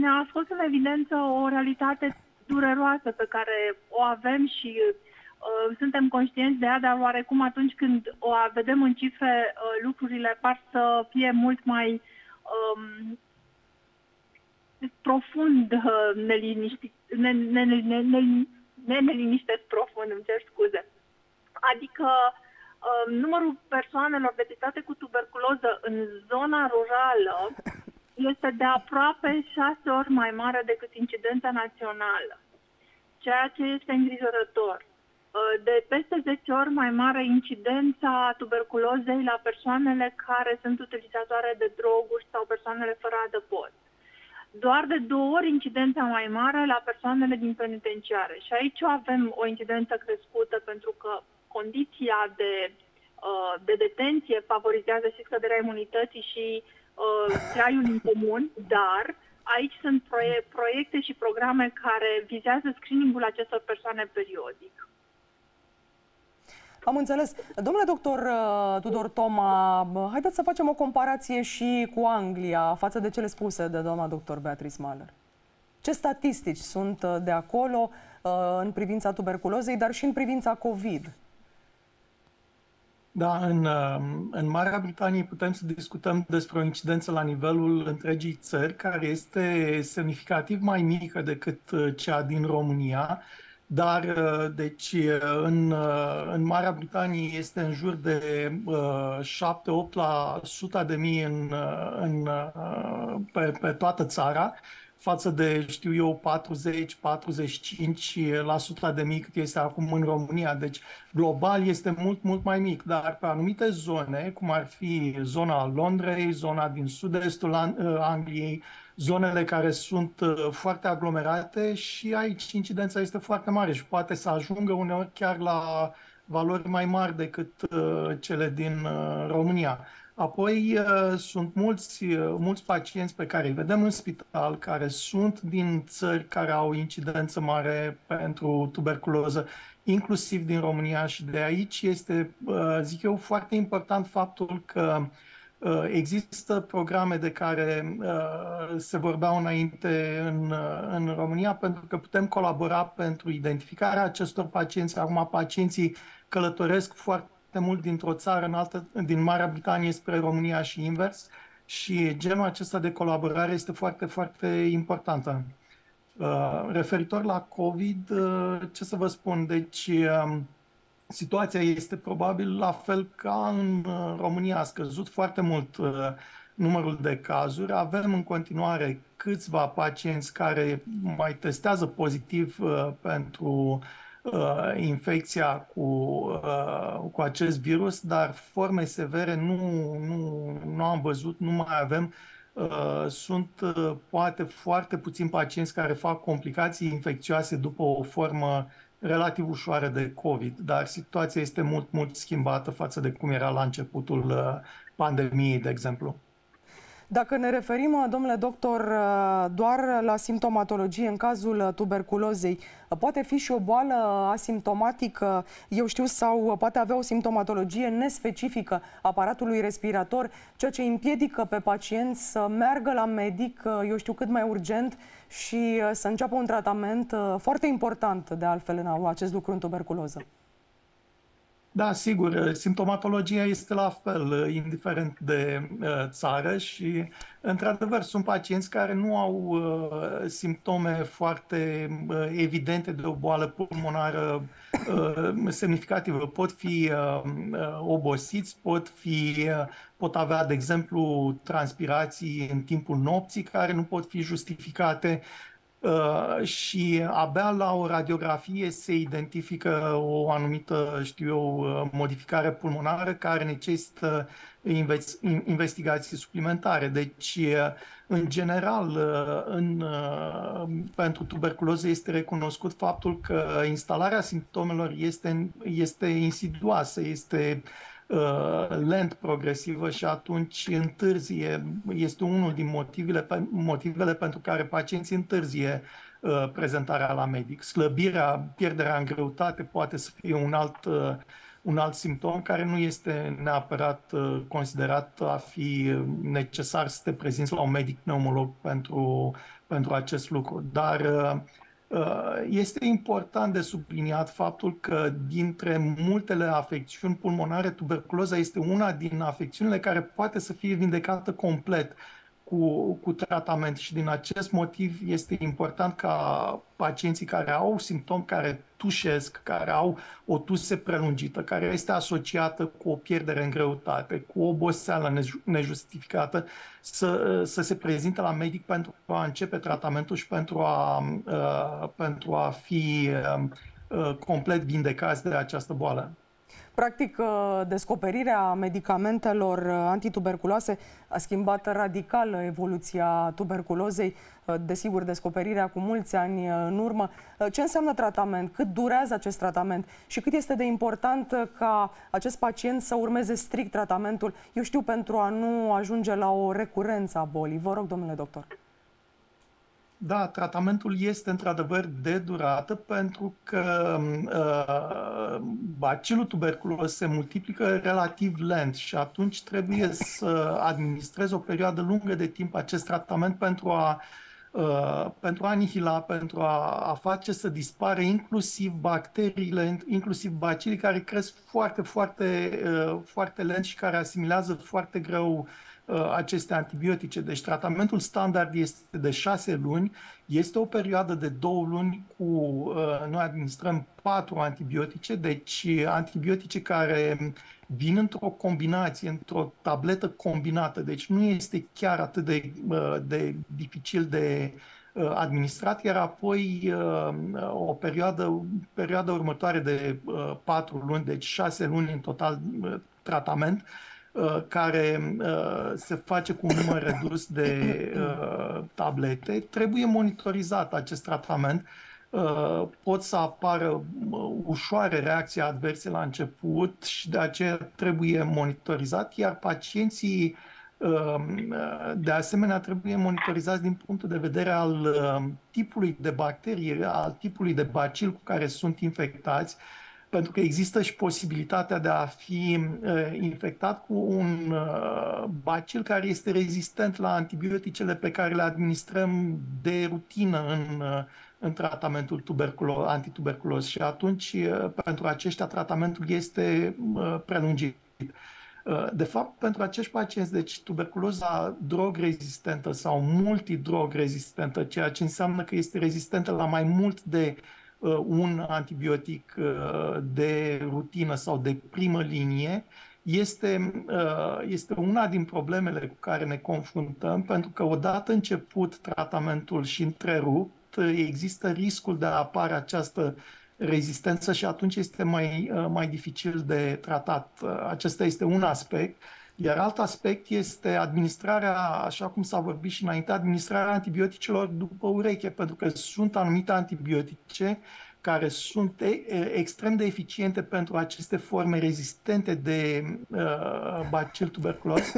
ne-a scos în evidență o realitate dureroasă pe care o avem și uh, suntem conștienți de ea, dar oarecum atunci când o vedem în cifre, uh, lucrurile par să fie mult mai um, profund uh, neliniști, ne, ne, ne, ne, ne, ne, neliniștesc profund, îmi cer scuze. Adică numărul persoanelor detectate cu tuberculoză în zona rurală este de aproape șase ori mai mare decât incidența națională, ceea ce este îngrijorător. De peste zece ori mai mare incidența tuberculozei la persoanele care sunt utilizatoare de droguri sau persoanele fără adăpost. Doar de două ori incidența mai mare la persoanele din penitenciare. Și aici avem o incidență crescută pentru că condiția de, de detenție favorizează și scăderea imunității și uh, traiul în comun, dar aici sunt proiecte și programe care vizează screening-ul acestor persoane periodic. Am înțeles. Domnule doctor Tudor Toma, haideți să facem o comparație și cu Anglia față de cele spuse de doamna doctor Beatrice Mahler. Ce statistici sunt de acolo în privința tuberculozei, dar și în privința COVID? Da, în, în Marea Britanie putem să discutăm despre o incidență la nivelul întregii țări, care este semnificativ mai mică decât cea din România, dar deci, în, în Marea Britanie este în jur de șapte opt la o sută de mii în, în, pe, pe toată țara, față de, știu eu, patruzeci la patruzeci și cinci la sută de mii cât este acum în România. Deci, global este mult, mult mai mic, dar pe anumite zone, cum ar fi zona Londrei, zona din sud-estul Angliei, zonele care sunt foarte aglomerate, și aici incidența este foarte mare și poate să ajungă uneori chiar la valori mai mari decât cele din România. Apoi sunt mulți, mulți pacienți pe care îi vedem în spital, care sunt din țări care au incidență mare pentru tuberculoză, inclusiv din România, și de aici este, zic eu, foarte important faptul că există programe de care se vorbeau înainte în, în România, pentru că putem colabora pentru identificarea acestor pacienți. Acum pacienții călătoresc foarte mult dintr-o țară în altă, din Marea Britanie spre România și invers, și genul acesta de colaborare este foarte, foarte importantă. Referitor la COVID, ce să vă spun, deci situația este probabil la fel ca în România, a scăzut foarte mult numărul de cazuri, avem în continuare câțiva pacienți care mai testează pozitiv pentru infecția cu, cu acest virus, dar forme severe nu, nu, nu am văzut, nu mai avem. Sunt poate foarte puțini pacienți care fac complicații infecțioase după o formă relativ ușoară de COVID, dar situația este mult, mult schimbată față de cum era la începutul pandemiei, de exemplu. Dacă ne referim, domnule doctor, doar la simptomatologie în cazul tuberculozei, poate fi și o boală asimptomatică, eu știu, sau poate avea o simptomatologie nespecifică aparatului respirator, ceea ce împiedică pe pacient să meargă la medic, eu știu, cât mai urgent și să înceapă un tratament foarte important, de altfel, în acest lucru în tuberculoză. Da, sigur, simptomatologia este la fel, indiferent de țară și, într-adevăr, sunt pacienți care nu au simptome foarte evidente de o boală pulmonară semnificativă. Pot fi obosiți, pot fi, pot avea, de exemplu, transpirații în timpul nopții care nu pot fi justificate. și abia la o radiografie se identifică o anumită, știu eu, modificare pulmonară care necesită investigații suplimentare. Deci, în general, în, pentru tuberculoză este recunoscut faptul că instalarea simptomelor este, este insidioasă, este lent progresivă și atunci întârzie, este unul din motivele, motivele pentru care pacienții întârzie uh, prezentarea la medic. Slăbirea, pierderea în greutate poate să fie un alt, uh, un alt simptom care nu este neapărat uh, considerat a fi necesar să te prezinți la un medic pneumolog pentru, pentru acest lucru. Dar uh, este important de subliniat faptul că dintre multele afecțiuni pulmonare, tuberculoza este una din afecțiunile care poate să fie vindecată complet cu, cu tratament și din acest motiv este important ca pacienții care au simptomi care tușesc, care au o tuse prelungită, care este asociată cu o pierdere în greutate, cu o oboseală nejustificată, să, să se prezinte la medic pentru a începe tratamentul și pentru a, uh, pentru a fi uh, complet vindecați de această boală. Practic, descoperirea medicamentelor antituberculoase a schimbat radical evoluția tuberculozei, desigur, descoperirea cu mulți ani în urmă. Ce înseamnă tratament? Cât durează acest tratament? Și cât este de important ca acest pacient să urmeze strict tratamentul, eu știu, pentru a nu ajunge la o recurență a bolii? Vă rog, domnule doctor. Da, tratamentul este într-adevăr de durată pentru că uh, bacilul tuberculos se multiplică relativ lent și atunci trebuie să administrezi o perioadă lungă de timp acest tratament pentru a, uh, pentru a anihila, pentru a, a face să dispare inclusiv bacteriile, inclusiv bacilii care cresc foarte, foarte, uh, foarte lent și care asimilează foarte greu aceste antibiotice. Deci tratamentul standard este de șase luni, este o perioadă de două luni cu, noi administrăm patru antibiotice, deci antibiotice care vin într-o combinație, într-o tabletă combinată, deci nu este chiar atât de, de dificil de administrat, iar apoi o perioadă, perioadă următoare de patru luni, deci șase luni în total tratament, care uh, se face cu un număr redus de uh, tablete. Trebuie monitorizat acest tratament. Uh, pot să apară ușoare reacții adverse la început și de aceea trebuie monitorizat, iar pacienții uh, de asemenea trebuie monitorizați din punctul de vedere al uh, tipului de bacterie, al tipului de bacil cu care sunt infectați, pentru că există și posibilitatea de a fi uh, infectat cu un uh, bacil care este rezistent la antibioticele pe care le administrăm de rutină în, uh, în tratamentul tuberculo- antituberculos și atunci uh, pentru aceștia tratamentul este uh, prelungit. Uh, de fapt, pentru acești pacienți, deci tuberculoza drog-rezistentă sau multidrog-rezistentă, ceea ce înseamnă că este rezistentă la mai mult de un antibiotic de rutină sau de primă linie, este, este una din problemele cu care ne confruntăm, pentru că odată început tratamentul și întrerupt, există riscul de a apare această rezistență și atunci este mai, mai dificil de tratat. Acesta este un aspect. Iar alt aspect este administrarea, așa cum s-a vorbit și înainte, administrarea antibioticelor după ureche, pentru că sunt anumite antibiotice care sunt extrem de eficiente pentru aceste forme rezistente de uh, bacil tuberculos,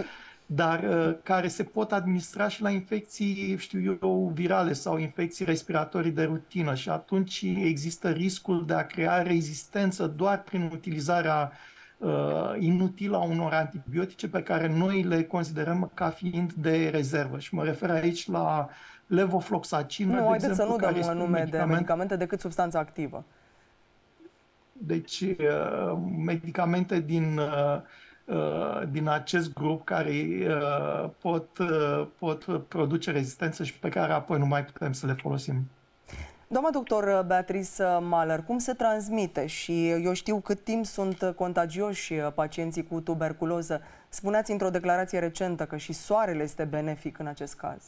dar uh, care se pot administra și la infecții, știu eu, virale sau infecții respiratorii de rutină și atunci există riscul de a crea rezistență doar prin utilizarea inutilă a unor antibiotice pe care noi le considerăm ca fiind de rezervă. Și mă refer aici la levofloxacin. Nu, haideți să nu dăm nume de medicamente decât substanța activă. Deci, medicamente din, din acest grup care pot, pot produce rezistență și pe care apoi nu mai putem să le folosim. Doamna doctor Beatrice Mahler, cum se transmite și eu știu cât timp sunt contagioși pacienții cu tuberculoză? Spuneați într-o declarație recentă că și soarele este benefic în acest caz.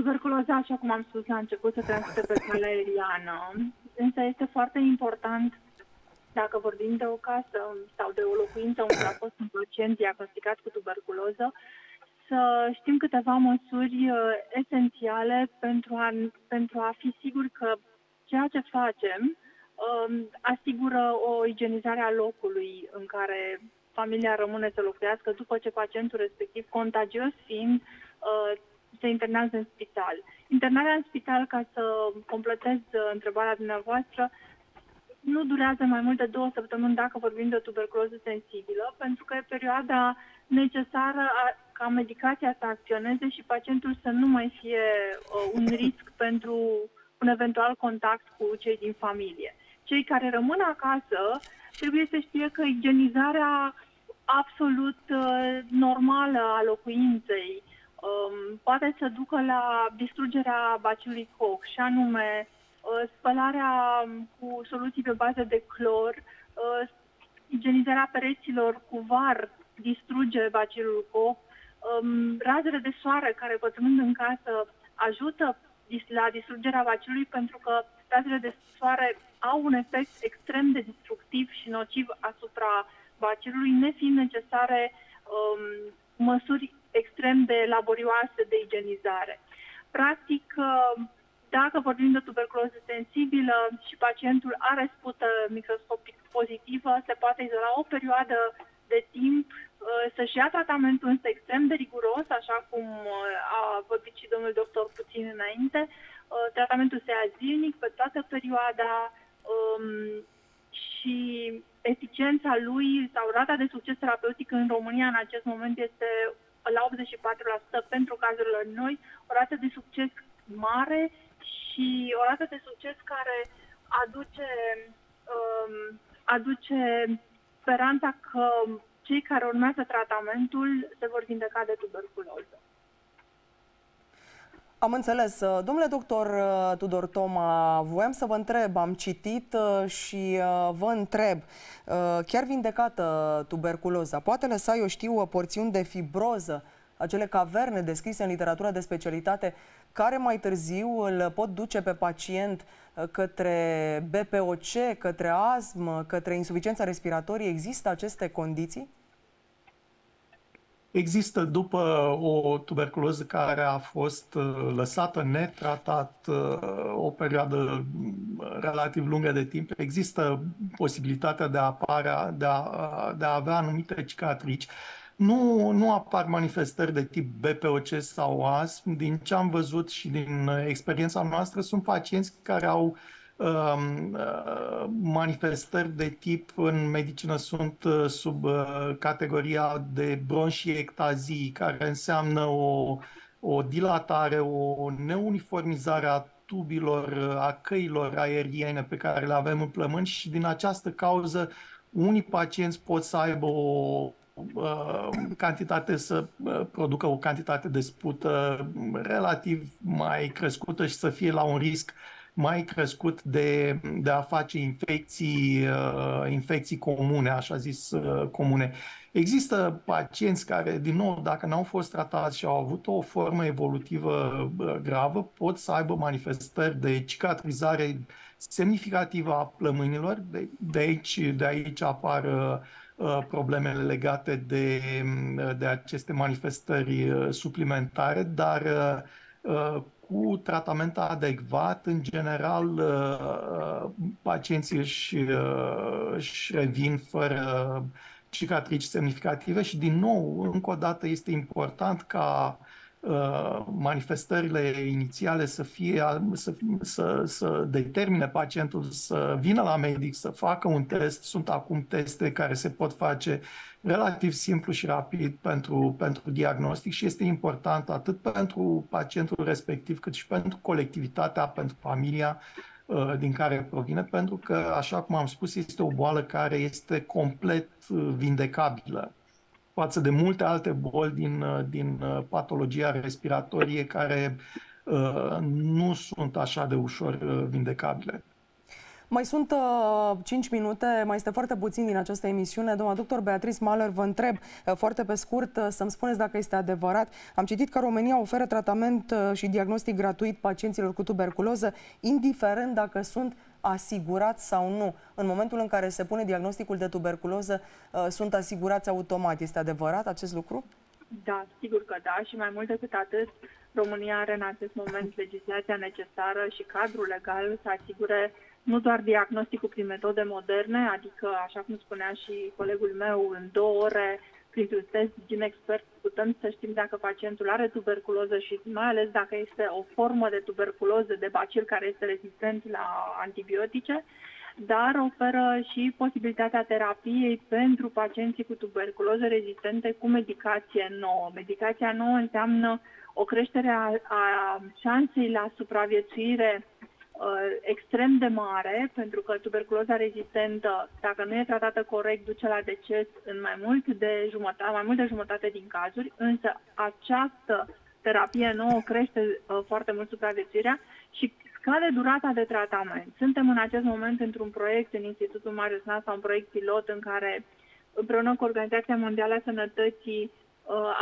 Tuberculoza, așa cum am spus la început, se transmite pe calea aeriană, însă este foarte important, dacă vorbim de o casă sau de o locuință unde a fost un pacient diagnosticat cu tuberculoză, să știm câteva măsuri esențiale pentru a, pentru a fi sigur că ceea ce facem asigură o igienizare a locului în care familia rămâne să locuiască după ce pacientul respectiv, contagios fiind, se internează în spital. Internarea în spital, ca să completez întrebarea dumneavoastră, nu durează mai mult de două săptămâni dacă vorbim de o tuberculoză sensibilă, pentru că e perioada necesară a, ca medicația să acționeze și pacientul să nu mai fie uh, un risc pentru un eventual contact cu cei din familie. Cei care rămân acasă trebuie să știe că igienizarea absolut uh, normală a locuinței um, poate să ducă la distrugerea bacilului Koch, și anume spălarea cu soluții pe bază de clor, igienizarea pereților cu var distruge bacilul Koch, razele de soare care pătrund în casă ajută la distrugerea bacilului, pentru că razele de soare au un efect extrem de destructiv și nociv asupra bacilului, nefiind necesare um, măsuri extrem de laborioase de igienizare. Practic, dacă vorbim de tuberculoză sensibilă și pacientul are spută microscopic pozitivă, se poate izola o perioadă de timp, să-și ia tratamentul, însă extrem de riguros, așa cum a vorbit și domnul doctor puțin înainte, tratamentul se ia zilnic pe toată perioada și eficiența lui sau rata de succes terapeutic în România în acest moment este la optzeci și patru la sută pentru cazurile noi, o rată de succes mare și o rată de succes care aduce, um, aduce speranța că cei care urmează tratamentul se vor vindeca de tuberculoză. Am înțeles. Domnule doctor Tudor Toma, voiam să vă întreb, am citit și vă întreb, chiar vindecată tuberculoza poate lăsa, eu știu, porțiuni de fibroză, acele caverne descrise în literatura de specialitate, care mai târziu îl pot duce pe pacient către B P O C, către astm, către insuficiența respiratorie? Există aceste condiții? Există. După o tuberculoză care a fost lăsată netratat o perioadă relativ lungă de timp, există posibilitatea de a, apare, de a, de a avea anumite cicatrici. Nu, nu apar manifestări de tip B P O C sau astm. Din ce am văzut și din experiența noastră, sunt pacienți care au uh, manifestări de tip, în medicină sunt sub uh, categoria de bronșiectazii, care înseamnă o, o dilatare, o neuniformizare a tubilor, a căilor aeriene pe care le avem în plămâni, și din această cauză unii pacienți pot să aibă o cantitate, să producă o cantitate de spută relativ mai crescută și să fie la un risc mai crescut de, de a face infecții, infecții comune, așa zis comune. Există pacienți care, din nou, dacă n-au fost tratați și au avut o formă evolutivă gravă, pot să aibă manifestări de cicatrizare semnificativă a plămânilor. De, de, aici, de aici apar problemele legate de, de aceste manifestări suplimentare, dar cu tratament adecvat, în general, pacienții își, își revin fără cicatrici semnificative și, din nou, încă o dată este important ca manifestările inițiale să fie, să, să, să determine pacientul să vină la medic, să facă un test. Sunt acum teste care se pot face relativ simplu și rapid pentru, pentru diagnostic și este important atât pentru pacientul respectiv, cât și pentru colectivitatea, pentru familia din care provine, pentru că, așa cum am spus, este o boală care este complet vindecabilă față de multe alte boli din, din patologia respiratorie, care uh, nu sunt așa de ușor vindecabile. Mai sunt uh, cinci minute, mai este foarte puțin din această emisiune. Doamna doctor Beatrice Mahler, vă întreb uh, foarte pe scurt uh, să-mi spuneți dacă este adevărat. Am citit că România oferă tratament uh, și diagnostic gratuit pacienților cu tuberculoză, indiferent dacă sunt asigurați sau nu. În momentul în care se pune diagnosticul de tuberculoză, uh, sunt asigurați automat. Este adevărat acest lucru? Da, sigur că da, și mai mult decât atât, România are în acest moment legislația necesară și cadrul legal să asigure nu doar diagnosticul prin metode moderne, adică, așa cum spunea și colegul meu, în două ore, printr-un test din expert, putem să știm dacă pacientul are tuberculoză și mai ales dacă este o formă de tuberculoză, de bacil care este rezistent la antibiotice, dar oferă și posibilitatea terapiei pentru pacienții cu tuberculoză rezistente cu medicație nouă. Medicația nouă înseamnă o creștere a, a șansei la supraviețuire extrem de mare, pentru că tuberculoza rezistentă, dacă nu e tratată corect, duce la deces în mai mult de jumătate, mai mult de jumătate din cazuri, însă această terapie nouă crește uh, foarte mult supraviețuirea și scade durata de tratament. Suntem în acest moment într-un proiect în Institutul Marius Nasta, un proiect pilot în care, împreună cu Organizația Mondială a Sănătății,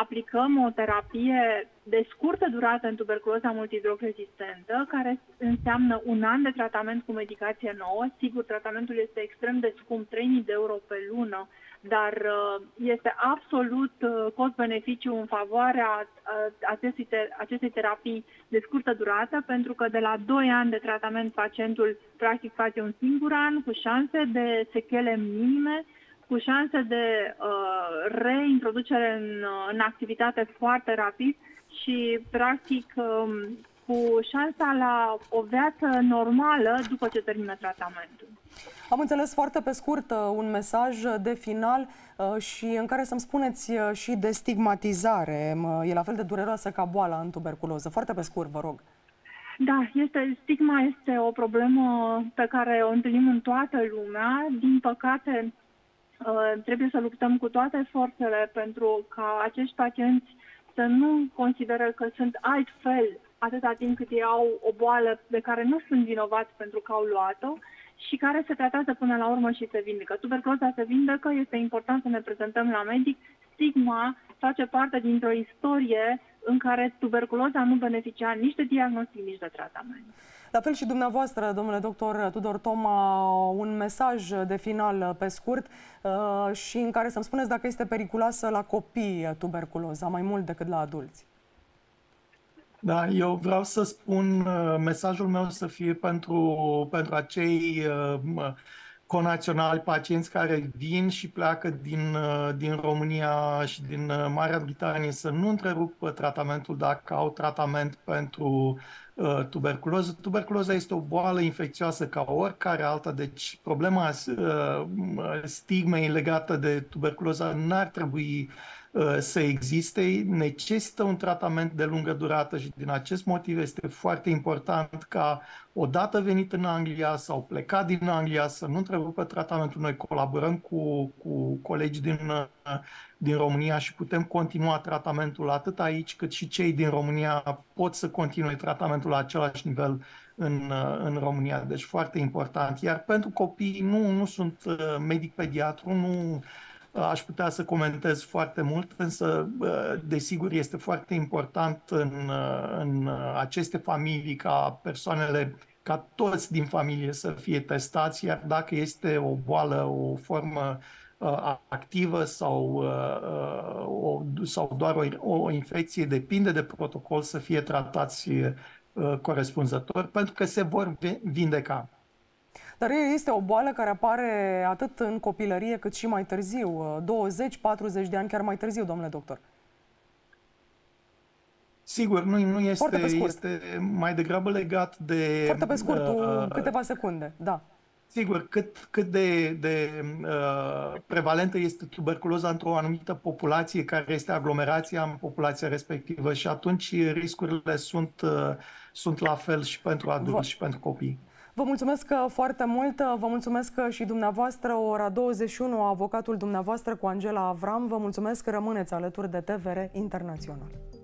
aplicăm o terapie de scurtă durată în tuberculoza multidrog rezistentă, care înseamnă un an de tratament cu medicație nouă. Sigur, tratamentul este extrem de scump, trei mii de euro pe lună, dar este absolut cost-beneficiu în favoarea acestei, acestei terapii de scurtă durată, pentru că de la doi ani de tratament pacientul practic face un singur an cu șanse de sechele minime, cu șanse de uh, reintroducere în, în activitate foarte rapid și, practic, uh, cu șansa la o viață normală după ce termină tratamentul. Am înțeles foarte pe scurt uh, un mesaj de final uh, și în care să-mi spuneți uh, și de stigmatizare. E la fel de dureroasă ca boala în tuberculoză. Foarte pe scurt, vă rog. Da, este, stigma este o problemă pe care o întâlnim în toată lumea. Din păcate, trebuie să luptăm cu toate forțele pentru ca acești pacienți să nu consideră că sunt altfel atâta timp cât ei au o boală de care nu sunt vinovați pentru că au luat-o și care se tratează până la urmă și se vindecă. Tuberculoza se vindecă, este important să ne prezentăm la medic. Stigma face parte dintr-o istorie în care tuberculoza nu beneficia nici de diagnostic, nici de tratament. La fel și dumneavoastră, domnule doctor Tudor Toma, un mesaj de final pe scurt și în care să-mi spuneți dacă este periculoasă la copii tuberculoza, mai mult decât la adulți. Da, eu vreau să spun, mesajul meu să fie pentru, pentru acei conaționali, pacienți care vin și pleacă din, din România și din Marea Britanie, să nu întrerupă tratamentul dacă au tratament pentru uh, tuberculoză. Tuberculoza este o boală infecțioasă ca oricare alta, deci problema uh, stigmei legată de tuberculoză n-ar trebui uh, să existe. Necesită un tratament de lungă durată și din acest motiv este foarte important ca odată venit în Anglia sau plecat din Anglia să nu întrerupă tratamentul. Noi colaborăm cu, cu colegi din, din România și putem continua tratamentul atât aici cât și cei din România pot să continue tratamentul la același nivel în, în România. Deci foarte important. Iar pentru copii, nu, nu sunt medic-pediatru, nu aș putea să comentez foarte mult, însă desigur este foarte important în, în aceste familii ca persoanele, ca toți din familie să fie testați, iar dacă este o boală, o formă uh, activă sau, uh, o, sau doar o, o infecție, depinde de protocol, să fie tratați uh, corespunzător, pentru că se vor vindeca. Dar este o boală care apare atât în copilărie cât și mai târziu, douăzeci, patruzeci de ani, chiar mai târziu, domnule doctor. Sigur, nu, nu este, este mai degrabă legat de... Foarte pe scurt, uh, câteva secunde, da. Sigur, cât, cât de, de uh, prevalentă este tuberculoza într-o anumită populație, care este aglomerația în populația respectivă, și atunci riscurile sunt, uh, sunt la fel și pentru adulți și pentru copii. Vă mulțumesc foarte mult, vă mulțumesc și dumneavoastră, ora douăzeci și unu, avocatul dumneavoastră cu Angela Avram. Vă mulțumesc că rămâneți alături de T V R Internațional.